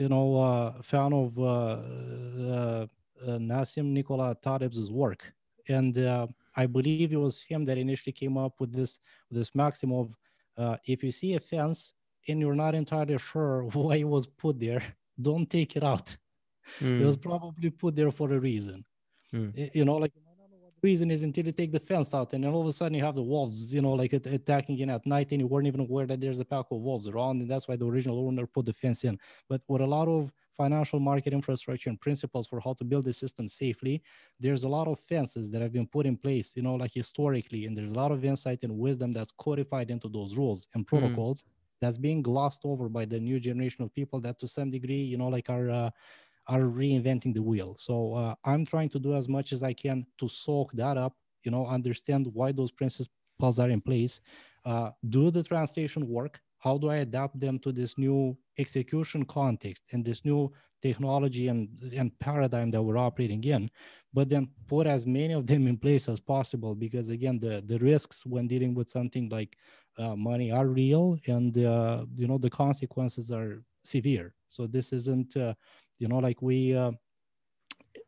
know, fan of, Nassim Nicola Taleb's work, and I believe it was him that initially came up with this maxim of if you see a fence and you're not entirely sure why it was put there, don't take it out. It was probably put there for a reason. You know, like prison is until you take the fence out, and then all of a sudden you have the wolves, you know, like attacking in at night, and you weren't even aware that there's a pack of wolves around, and that's why the original owner put the fence in. But with a lot of financial market infrastructure and principles for how to build the system safely, there's a lot of fences that have been put in place, you know, like historically, and there's a lot of insight and wisdom that's codified into those rules and protocols that's being glossed over by the new generation of people that to some degree, you know, like are reinventing the wheel. So I'm trying to do as much as I can to soak that up, you know, understand why those principles are in place, do the translation work. How do I adapt them to this new execution context and this new technology and paradigm that we're operating in, but then put as many of them in place as possible, because again, the risks when dealing with something like money are real, and you know, the consequences are severe. So this isn't, you know, like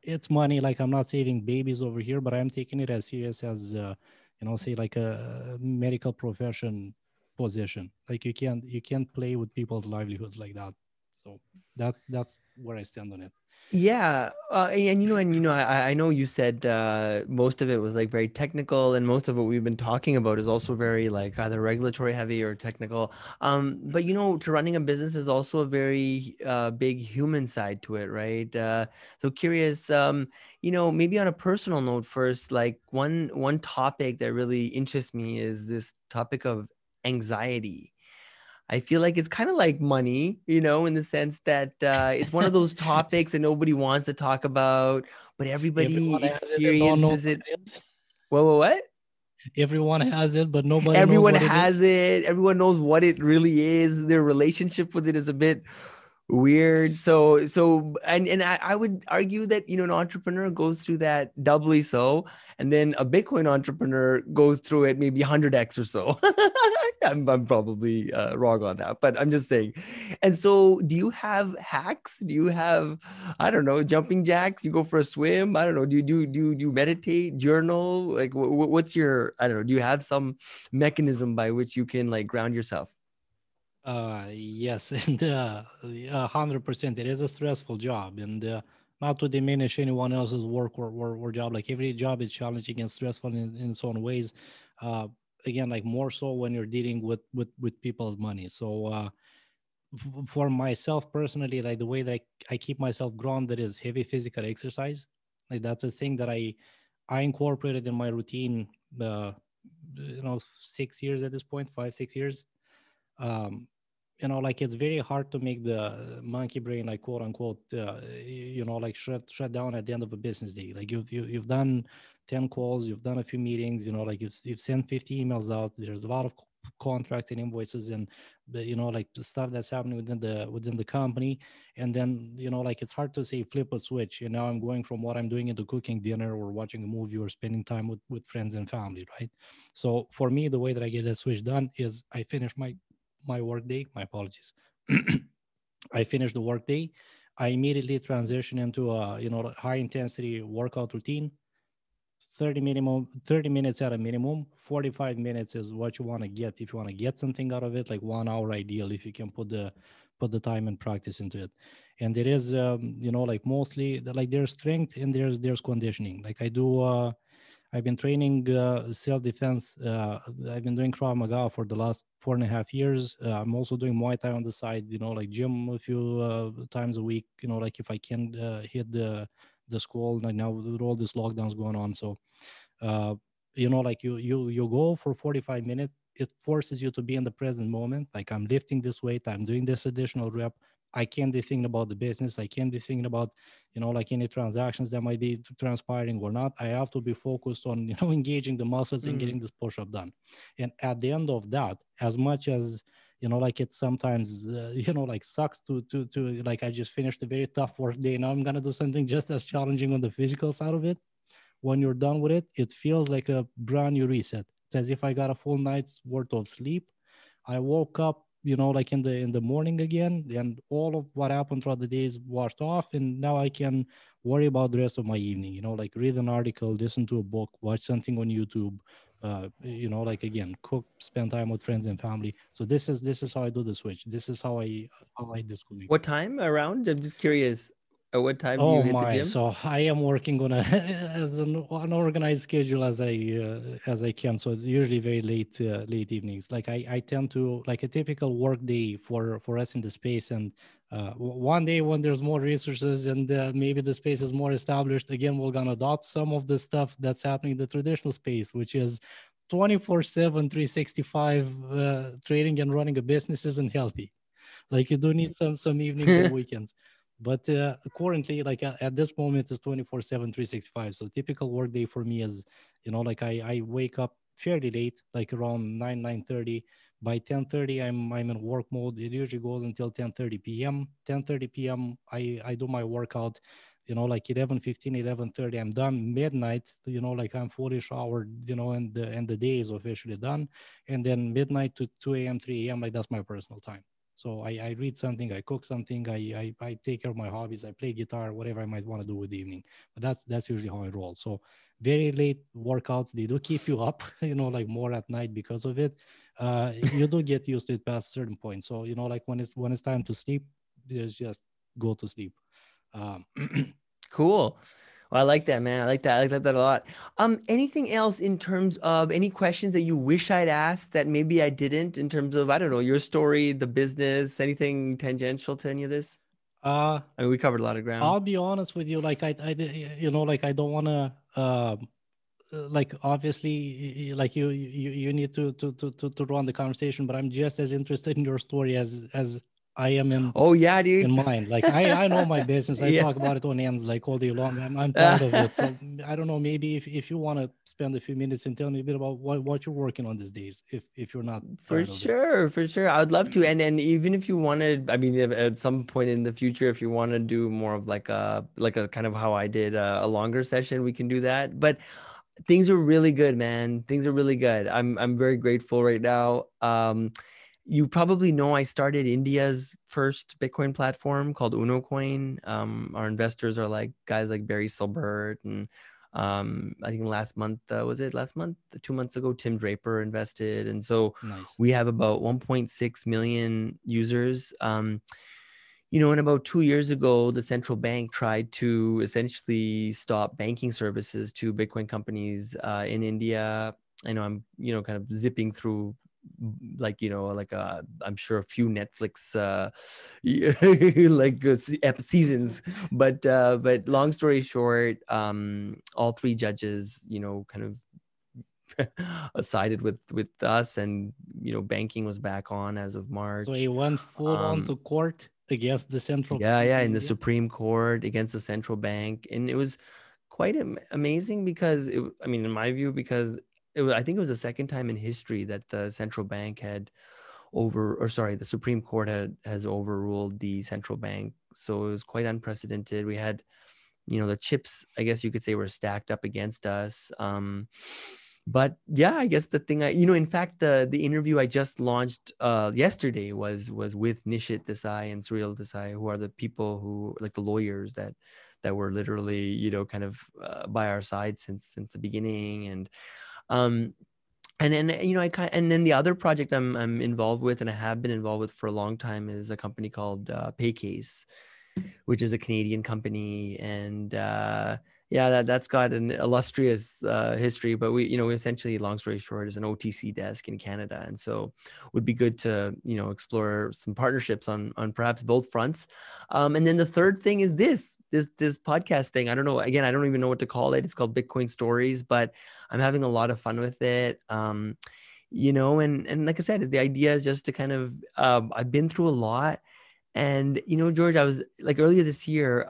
it's money, like I'm not saving babies over here, but I'm taking it as serious as, you know, say like a medical profession position. Like you can't play with people's livelihoods like that. So that's where I stand on it. Yeah. And you know, I know you said most of it was like very technical, and most of what we've been talking about is also very like either regulatory heavy or technical. But you know, to running a business is also a very big human side to it, right? So curious, you know, maybe on a personal note first, like one topic that really interests me is this topic of anxiety. I feel like it's kind of like money, you know, in the sense that it's one of those topics that nobody wants to talk about, but everyone experiences it. What? Everyone has it, but nobody. Everyone has it. Everyone knows what it really is. Their relationship with it is a bit weird. So I would argue that, you know, an entrepreneur goes through that doubly so, and then a Bitcoin entrepreneur goes through it maybe 100x or so. I'm probably wrong on that, but I'm just saying. And so do you have hacks? Do you have, I don't know, jumping jacks? You go for a swim? I don't know. Do you meditate, journal? Like what's your, I don't know, do you have some mechanism by which you can like ground yourself? Yes, and 100%. It is a stressful job, and not to diminish anyone else's work or job. Like every job is challenging and stressful in its own ways. Again, like more so when you're dealing with people's money. So for myself personally, like the way that I keep myself grounded is heavy physical exercise. Like that's a thing that I incorporated in my routine, you know, 6 years at this point, 5-6 years. You know, like it's very hard to make the monkey brain, like quote unquote, you know, like shut down at the end of a business day. Like you've done 10 calls, you've done a few meetings, you know, like you've sent 50 emails out. There's a lot of contracts and invoices and, you know, like the stuff that's happening within the company. And then, you know, like it's hard to say flip a switch. And now I'm going from what I'm doing into cooking dinner or watching a movie or spending time with friends and family, right? So for me, the way that I get that switch done is I finish my work day, my apologies. I finish the work day. I immediately transition into a, you know, high intensity workout routine. 30 minutes at a minimum, 45 minutes is what you want to get. If you want to get something out of it, like 1 hour ideal, if you can put the time and practice into it. And there is, you know, like mostly like there's strength and there's conditioning. Like I do, I've been training self-defense. I've been doing Krav Maga for the last 4.5 years. I'm also doing Muay Thai on the side, you know, like gym a few times a week, you know, like if I can hit the school, like now with all these lockdowns going on. So, you know, like you go for 45 minutes, it forces you to be in the present moment. Like I'm lifting this weight, I'm doing this additional rep. I can't be thinking about the business. I can't be thinking about, you know, like any transactions that might be transpiring or not. I have to be focused on, you know, engaging the muscles and getting this push-up done. And at the end of that, as much as, you know, like it sometimes, you know, like sucks to like, I just finished a very tough work day. Now I'm going to do something just as challenging on the physical side of it. When you're done with it, it feels like a brand new reset. It's as if I got a full night's worth of sleep. I woke up, you know, like in the morning again, and all of what happened throughout the day is washed off. And now I can worry about the rest of my evening, you know, like read an article, listen to a book, watch something on YouTube, you know, like again, cook, spend time with friends and family. So this is how I do the switch. This is how I disconnect. What time around? I'm just curious. At what time do you hit the gym? So I am working on an unorganized schedule as I can. So it's usually very late evenings. Like I tend to, like a typical work day for us in the space. And one day when there's more resources and maybe the space is more established, again, we're going to adopt some of the stuff that's happening in the traditional space, which is 24/7, 365 trading and running a business isn't healthy. Like you do need some evenings and weekends. But currently, like at this moment, it's 24/7, 365. So typical workday for me is, you know, like I wake up fairly late, like around 9, 9:30. By 10:30, I'm in work mode. It usually goes until 10:30 p.m. 10:30 p.m. I do my workout. You know, like 11:15, 11:30, I'm done. Midnight, you know, like I'm fully showered, you know, and the day is officially done. And then midnight to 2 a.m., 3 a.m., like that's my personal time. So I read something, I cook something, I take care of my hobbies, I play guitar, whatever I might want to do with the evening. But that's usually how I roll. So very late workouts, they do keep you up, you know, like more at night because of it. You do get used to it past a certain point. So, you know, like when it's time to sleep, just go to sleep. Cool. Well, I like that, man. I like that a lot. Anything else in terms of any questions that you wish I'd asked that maybe I didn't, in terms of, I don't know, your story, the business, anything tangential to any of this? I mean, we covered a lot of ground. I'll be honest with you. Like I you know, like I don't want to, like obviously, like you need to run the conversation, but I'm just as interested in your story as I am in, in mine. Like I know my business. I talk about it on ends like all day long. I'm proud of it. So I don't know, maybe if you want to spend a few minutes and tell me a bit about what you're working on these days, if you're not. For sure. I would love to. And even if you wanted, I mean, if, at some point in the future, if you want to do more of like a kind of how I did a longer session, we can do that. But things are really good, man. Things are really good. I'm very grateful right now. You probably know I started India's first Bitcoin platform called Unocoin. Our investors are like guys like Barry Silbert, and I think last month, was it last month? 2 months ago, Tim Draper invested. And so we have about 1.6 million users. You know, and about 2 years ago, the central bank tried to essentially stop banking services to Bitcoin companies in India. I know I'm, you know, kind of zipping through like, you know, like I'm sure a few Netflix like seasons, but long story short, all three judges, you know, kind of sided with us, and you know, banking was back on as of March. So he went full on to court against the central bank. Yeah, in the Supreme Court against the central bank, and it was quite amazing because it, I mean, in my view, because I think it was the second time in history that the central bank had the Supreme Court has overruled the central bank. So it was quite unprecedented. We had, you know, the chips, I guess you could say, were stacked up against us. But yeah, I guess the thing in fact, the interview I just launched yesterday was with Nishit Desai and Surreal Desai, who are the people who, like the lawyers that were literally, you know, kind of by our side since the beginning. And then the other project I'm involved with, and I have been involved with for a long time, is a company called Paycase, which is a Canadian company, and that's got an illustrious history. But we, you know, essentially, long story short, is an OTC desk in Canada, and so would be good to, you know, explore some partnerships on perhaps both fronts. And then the third thing is this podcast thing. I don't know. Again, I don't even know what to call it. It's called Bitcoin Stories, but I'm having a lot of fun with it. You know, and like I said, the idea is just to kind of I've been through a lot. And, you know, George, I was like earlier this year,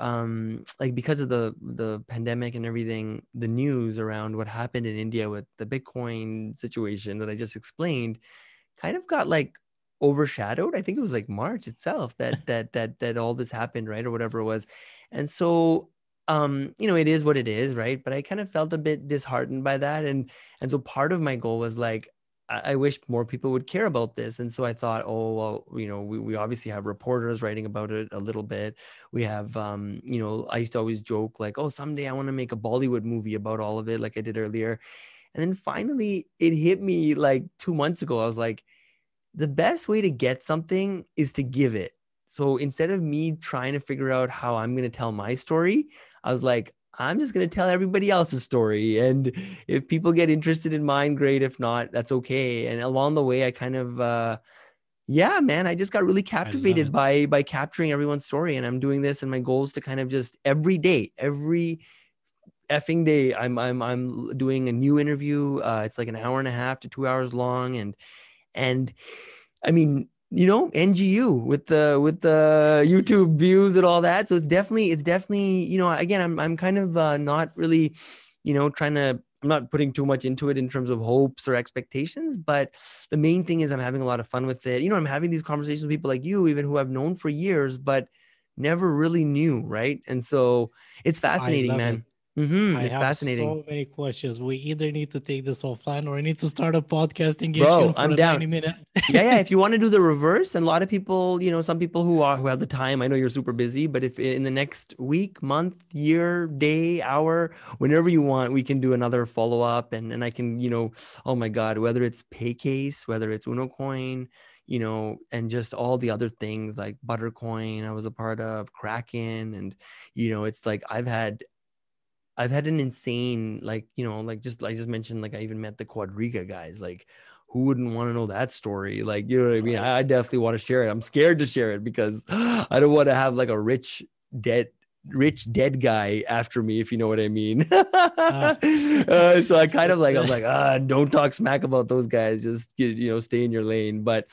like because of the pandemic and everything, the news around what happened in India with the Bitcoin situation that I just explained kind of got like overshadowed. I think it was like March itself that all this happened, right? Or whatever it was. And so, you know, it is what it is, right? But I kind of felt a bit disheartened by that. And so part of my goal was like, I wish more people would care about this. And so I thought, oh, well, you know, we obviously have reporters writing about it a little bit. We have, you know, I used to always joke like, oh, someday I want to make a Bollywood movie about all of it, like I did earlier. And then finally it hit me like 2 months ago. I was like, the best way to get something is to give it. So instead of me trying to figure out how I'm going to tell my story, I was like, I'm just going to tell everybody else's story. And if people get interested in mine, great. If not, that's okay. And along the way, I kind of, yeah, man, I just got really captivated by capturing everyone's story. And I'm doing this, and my goal is to kind of just every effing day, I'm doing a new interview. It's like an hour and a half to 2 hours long. And I mean, you know, NGU with the YouTube views and all that. So it's definitely, you know, again, I'm kind of not really, you know, I'm not putting too much into it in terms of hopes or expectations, but the main thing is I'm having a lot of fun with it. You know, I'm having these conversations with people like you, even who I've known for years, but never really knew. Right. And so it's fascinating, man. It's fascinating. So many questions. We either need to take this offline, or I need to start a podcast and get you for 90 minutes. yeah. If you want to do the reverse, and a lot of people, you know, some people who have the time, I know you're super busy, but if in the next week, month, year, day, hour, whenever you want, we can do another follow up, and I can, you know, oh my God, whether it's Paycase, whether it's Unocoin, you know, and just all the other things like Buttercoin, I was a part of Kraken, and you know, it's like I've had an insane, like, you know, like just, I just mentioned, like I even met the Quadriga guys, like who wouldn't want to know that story? Like, you know what I mean? I definitely want to share it. I'm scared to share it because I don't want to have like a rich dead guy after me, if you know what I mean. So I kind of like, I'm like, don't talk smack about those guys. Just, you know, stay in your lane. But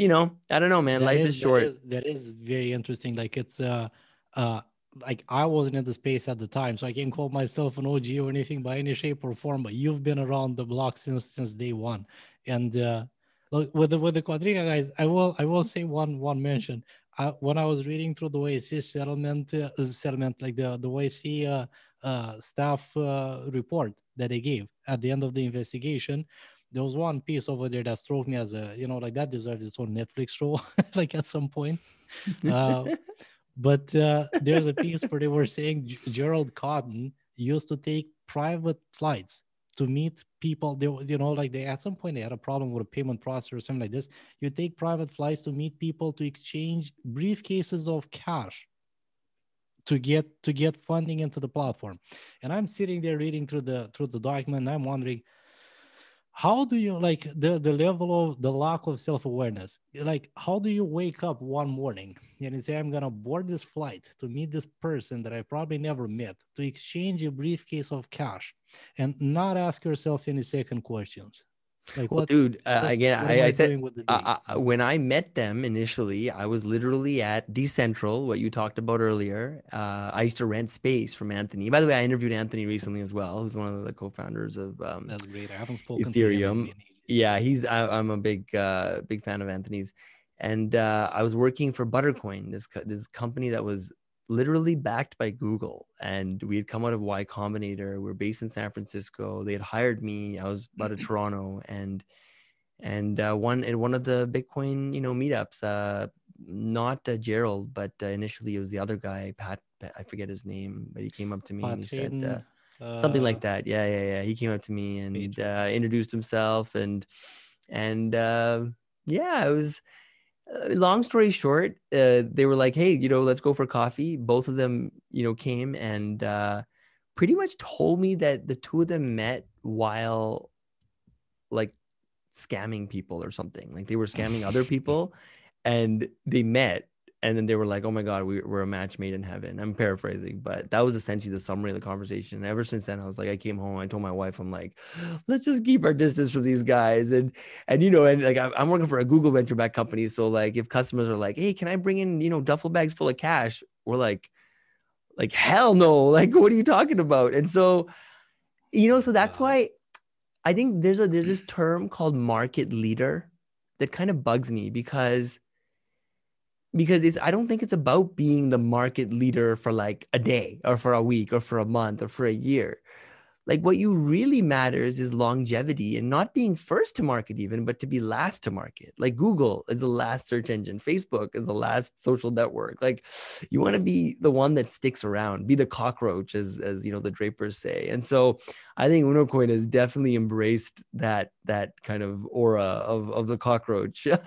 you know, I don't know, man, life is short. That is very interesting. Like it's, like I wasn't in the space at the time, so I can't call myself an OG or anything by any shape or form, but you've been around the block since day one. And look, with the Quadriga guys, I will say one mention. When I was reading through the OAC settlement, like the OAC staff report that they gave at the end of the investigation, there was one piece over there that struck me as a, you know, like that deserves its own Netflix show, like at some point. But there's a piece where they were saying Gerald Cotton used to take private flights to meet people. They, you know, like they at some point they had a problem with a payment processor or something like this. You take private flights to meet people to exchange briefcases of cash to get funding into the platform. And I'm sitting there reading through the document, and I'm wondering, how do you, like, the level of the lack of self-awareness? Like, how do you wake up one morning and you say, I'm going to board this flight to meet this person that I probably never met, to exchange a briefcase of cash, and not ask yourself any second questions? Like, well, dude, again, I said, when I met them initially, I was literally at Decentral, what you talked about earlier. I used to rent space from Anthony. By the way, I interviewed Anthony recently as well, who's one of the co-founders of that's great. I haven't spoken Ethereum. To yeah, he's. I'm a big fan of Anthony's, and I was working for Buttercoin, this company that was literally backed by Google, and we had come out of Y Combinator. We're based in San Francisco. They had hired me. I was out of Toronto, and one of the Bitcoin, you know, meetups. Not Gerald, but initially it was the other guy, Pat. I forget his name, but he came up to me and he said something like that. Yeah. He came up to me and introduced himself, and yeah, it was. Long story short, they were like, hey, you know, let's go for coffee. Both of them, you know, came and pretty much told me that the two of them met while like scamming people or something. Like they were scamming other people and they met. And then they were like, oh my God, we're a match made in heaven. I'm paraphrasing, but that was essentially the summary of the conversation. And ever since then, I was like, I came home, I told my wife, I'm like, let's just keep our distance from these guys. And you know, and like, I'm working for a Google venture-backed company. So like, if customers are like, hey, can I bring in, you know, duffel bags full of cash? We're like, hell no. Like, what are you talking about? And so, you know, so that's why I think there's this term called market leader that kind of bugs me because I don't think it's about being the market leader for like a day or for a week or for a month or for a year. Like what you really matters is longevity and not being first to market even, but to be last to market. Like Google is the last search engine. Facebook is the last social network. Like you want to be the one that sticks around, be the cockroach as you know, the Drapers say. And so I think Unocoin has definitely embraced that kind of aura of the cockroach. And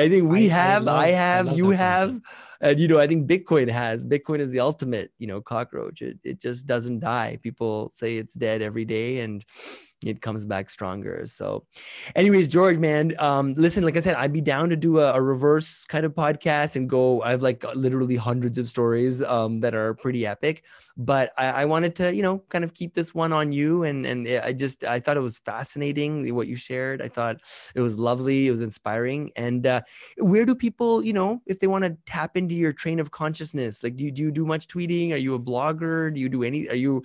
I think I have, and you know, I think Bitcoin is the ultimate, you know, cockroach. It just doesn't die. People say it's dead every day and it comes back stronger. So anyways, George, man, listen, like I said, I'd be down to do a reverse kind of podcast and go, I have like literally hundreds of stories that are pretty epic, but I wanted to, you know, kind of keep this one on you. And I thought it was fascinating what you shared. I thought it was lovely. It was inspiring. And where do people, you know, if they want to tap into your train of consciousness, like do you do much tweeting? Are you a blogger? Do you do any, are you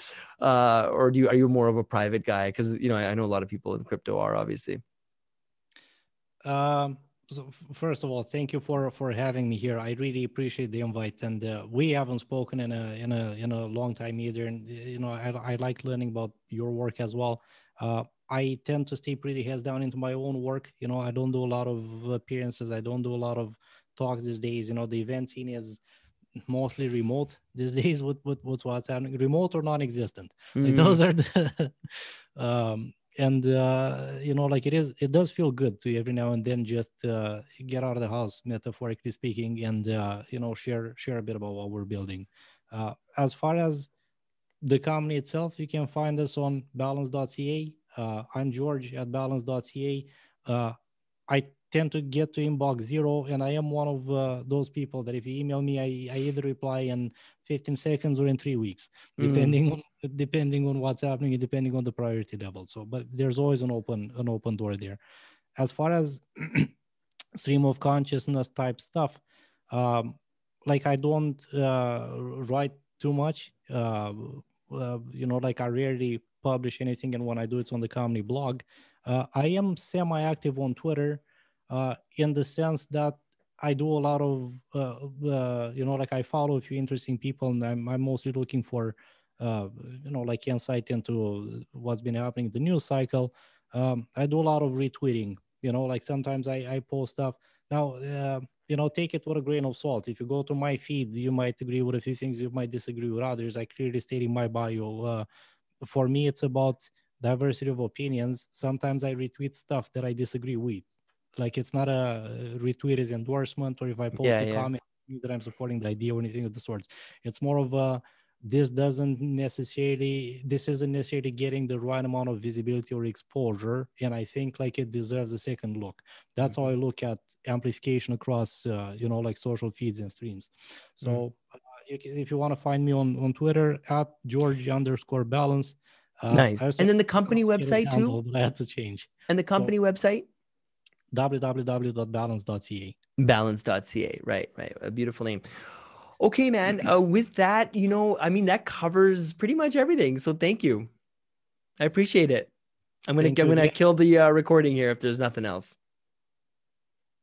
more of a private guy? Cause you know, I know a lot of people in crypto are obviously. So first of all, thank you for having me here. I really appreciate the invite, and we haven't spoken in a long time either. And you know, I like learning about your work as well. I tend to stay pretty heads down into my own work. You know, I don't do a lot of appearances. I don't do a lot of talks these days. You know, the event scene is mostly remote these days with what's happening, remote or non-existent. Like those are the you know, like it does feel good to every now and then just get out of the house, metaphorically speaking, and you know, share a bit about what we're building. As far as the company itself, you can find us on balance.ca. I'm George at balance.ca. I tend to get to inbox zero, and I am one of those people that if you email me, I either reply in 15 seconds or in 3 weeks, depending on what's happening and depending on the priority level. So, but there's always an open door there. As far as stream of consciousness type stuff, like I don't write too much. You know, like I rarely publish anything, and when I do, it's on the company blog. I am semi-active on Twitter. In the sense that I do a lot of, you know, like I follow a few interesting people, and I'm mostly looking for, you know, like insight into what's been happening in the news cycle. I do a lot of retweeting, you know, like sometimes I post stuff. Now, you know, take it with a grain of salt. If you go to my feed, you might agree with a few things, you might disagree with others. I clearly state in my bio, for me, it's about diversity of opinions. Sometimes I retweet stuff that I disagree with. Like it's not a retweet is endorsement, or if I post a comment that I'm supporting the idea or anything of the sorts. It's more of a, this isn't necessarily getting the right amount of visibility or exposure. And I think like it deserves a second look. That's how I look at amplification across, you know, like social feeds and streams. So if you want to find me on Twitter at George_balance. Nice. And then the company website too? I had to change. And the company website? www.balance.ca. Balance.ca. Right. A beautiful name. Okay, man. With that, you know, I mean, that covers pretty much everything. So thank you. I appreciate it. I'm gonna kill the recording here if there's nothing else.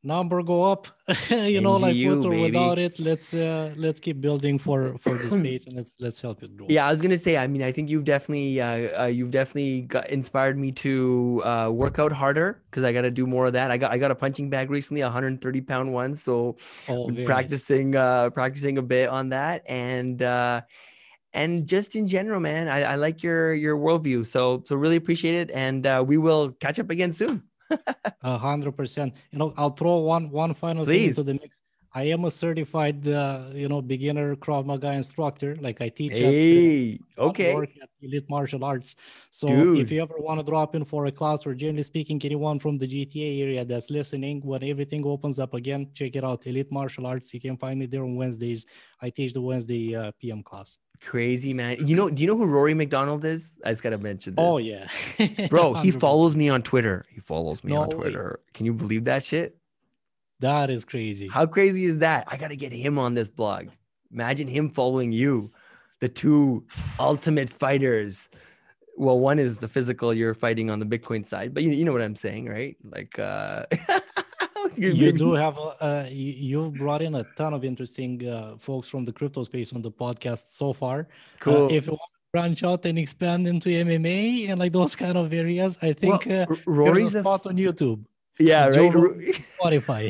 Number go up. You know, like with or without it, let's keep building for the space, and let's help it grow. Yeah, I was gonna say. I mean, I think you've definitely inspired me to work out harder, because I got to do more of that. I got a punching bag recently, 130-pound one, so practicing a bit on that, and just in general, man, I like your worldview. So really appreciate it, and we will catch up again soon. 100%. You know, I'll throw one final thing into the mix. I am a certified, you know, beginner Krav Maga instructor. Like I teach at Elite Martial Arts. So if you ever want to drop in for a class, or generally speaking, anyone from the GTA area that's listening, when everything opens up again, check it out. Elite Martial Arts. You can find me there on Wednesdays. I teach the Wednesday PM class. Crazy, man. You know, do you know who Rory McDonald is? I just got to mention this. Oh, yeah. Bro, he follows me on Twitter. Can you believe that shit? That is crazy. How crazy is that? I got to get him on this blog. Imagine him following you, the two ultimate fighters. Well, one is the physical, you're fighting on the Bitcoin side, but you know what I'm saying, right? Like, you do have you've brought in a ton of interesting folks from the crypto space on the podcast so far. Cool. If you want to branch out and expand into MMA and like those kind of areas. I think Rory's a spot on YouTube. Yeah, right. Spotify.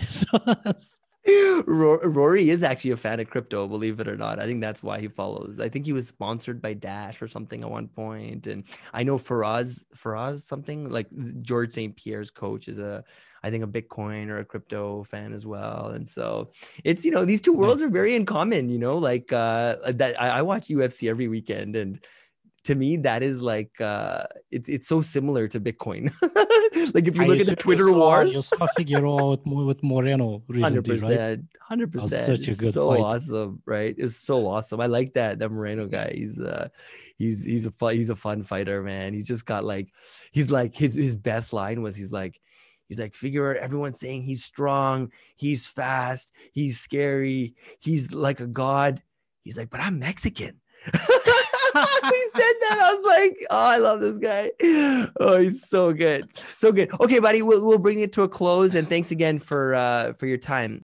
Rory is actually a fan of crypto, believe it or not. I think that's why he follows. I think he was sponsored by Dash or something at one point. And I know Faraz something like George St. Pierre's coach is I think a Bitcoin or a crypto fan as well. And so it's, you know, these two worlds are very in common, you know, like that I watch UFC every weekend. And to me, that is like, it's so similar to Bitcoin. Like if you look at the Twitter wars. You saw Figueroa with Moreno recently, 100%, right? 100%. Such a good fight. Awesome, right? It was so awesome. I like that Moreno guy. He's a fun fighter, man. He's just got like, he's like, his best line was, he's like, Figueroa, everyone's saying he's strong, he's fast, he's scary, he's like a god. He's like, but I'm Mexican. He said that. I was like, oh, I love this guy. Oh, he's so good. So good. Okay, buddy, we'll bring it to a close. And thanks again for your time.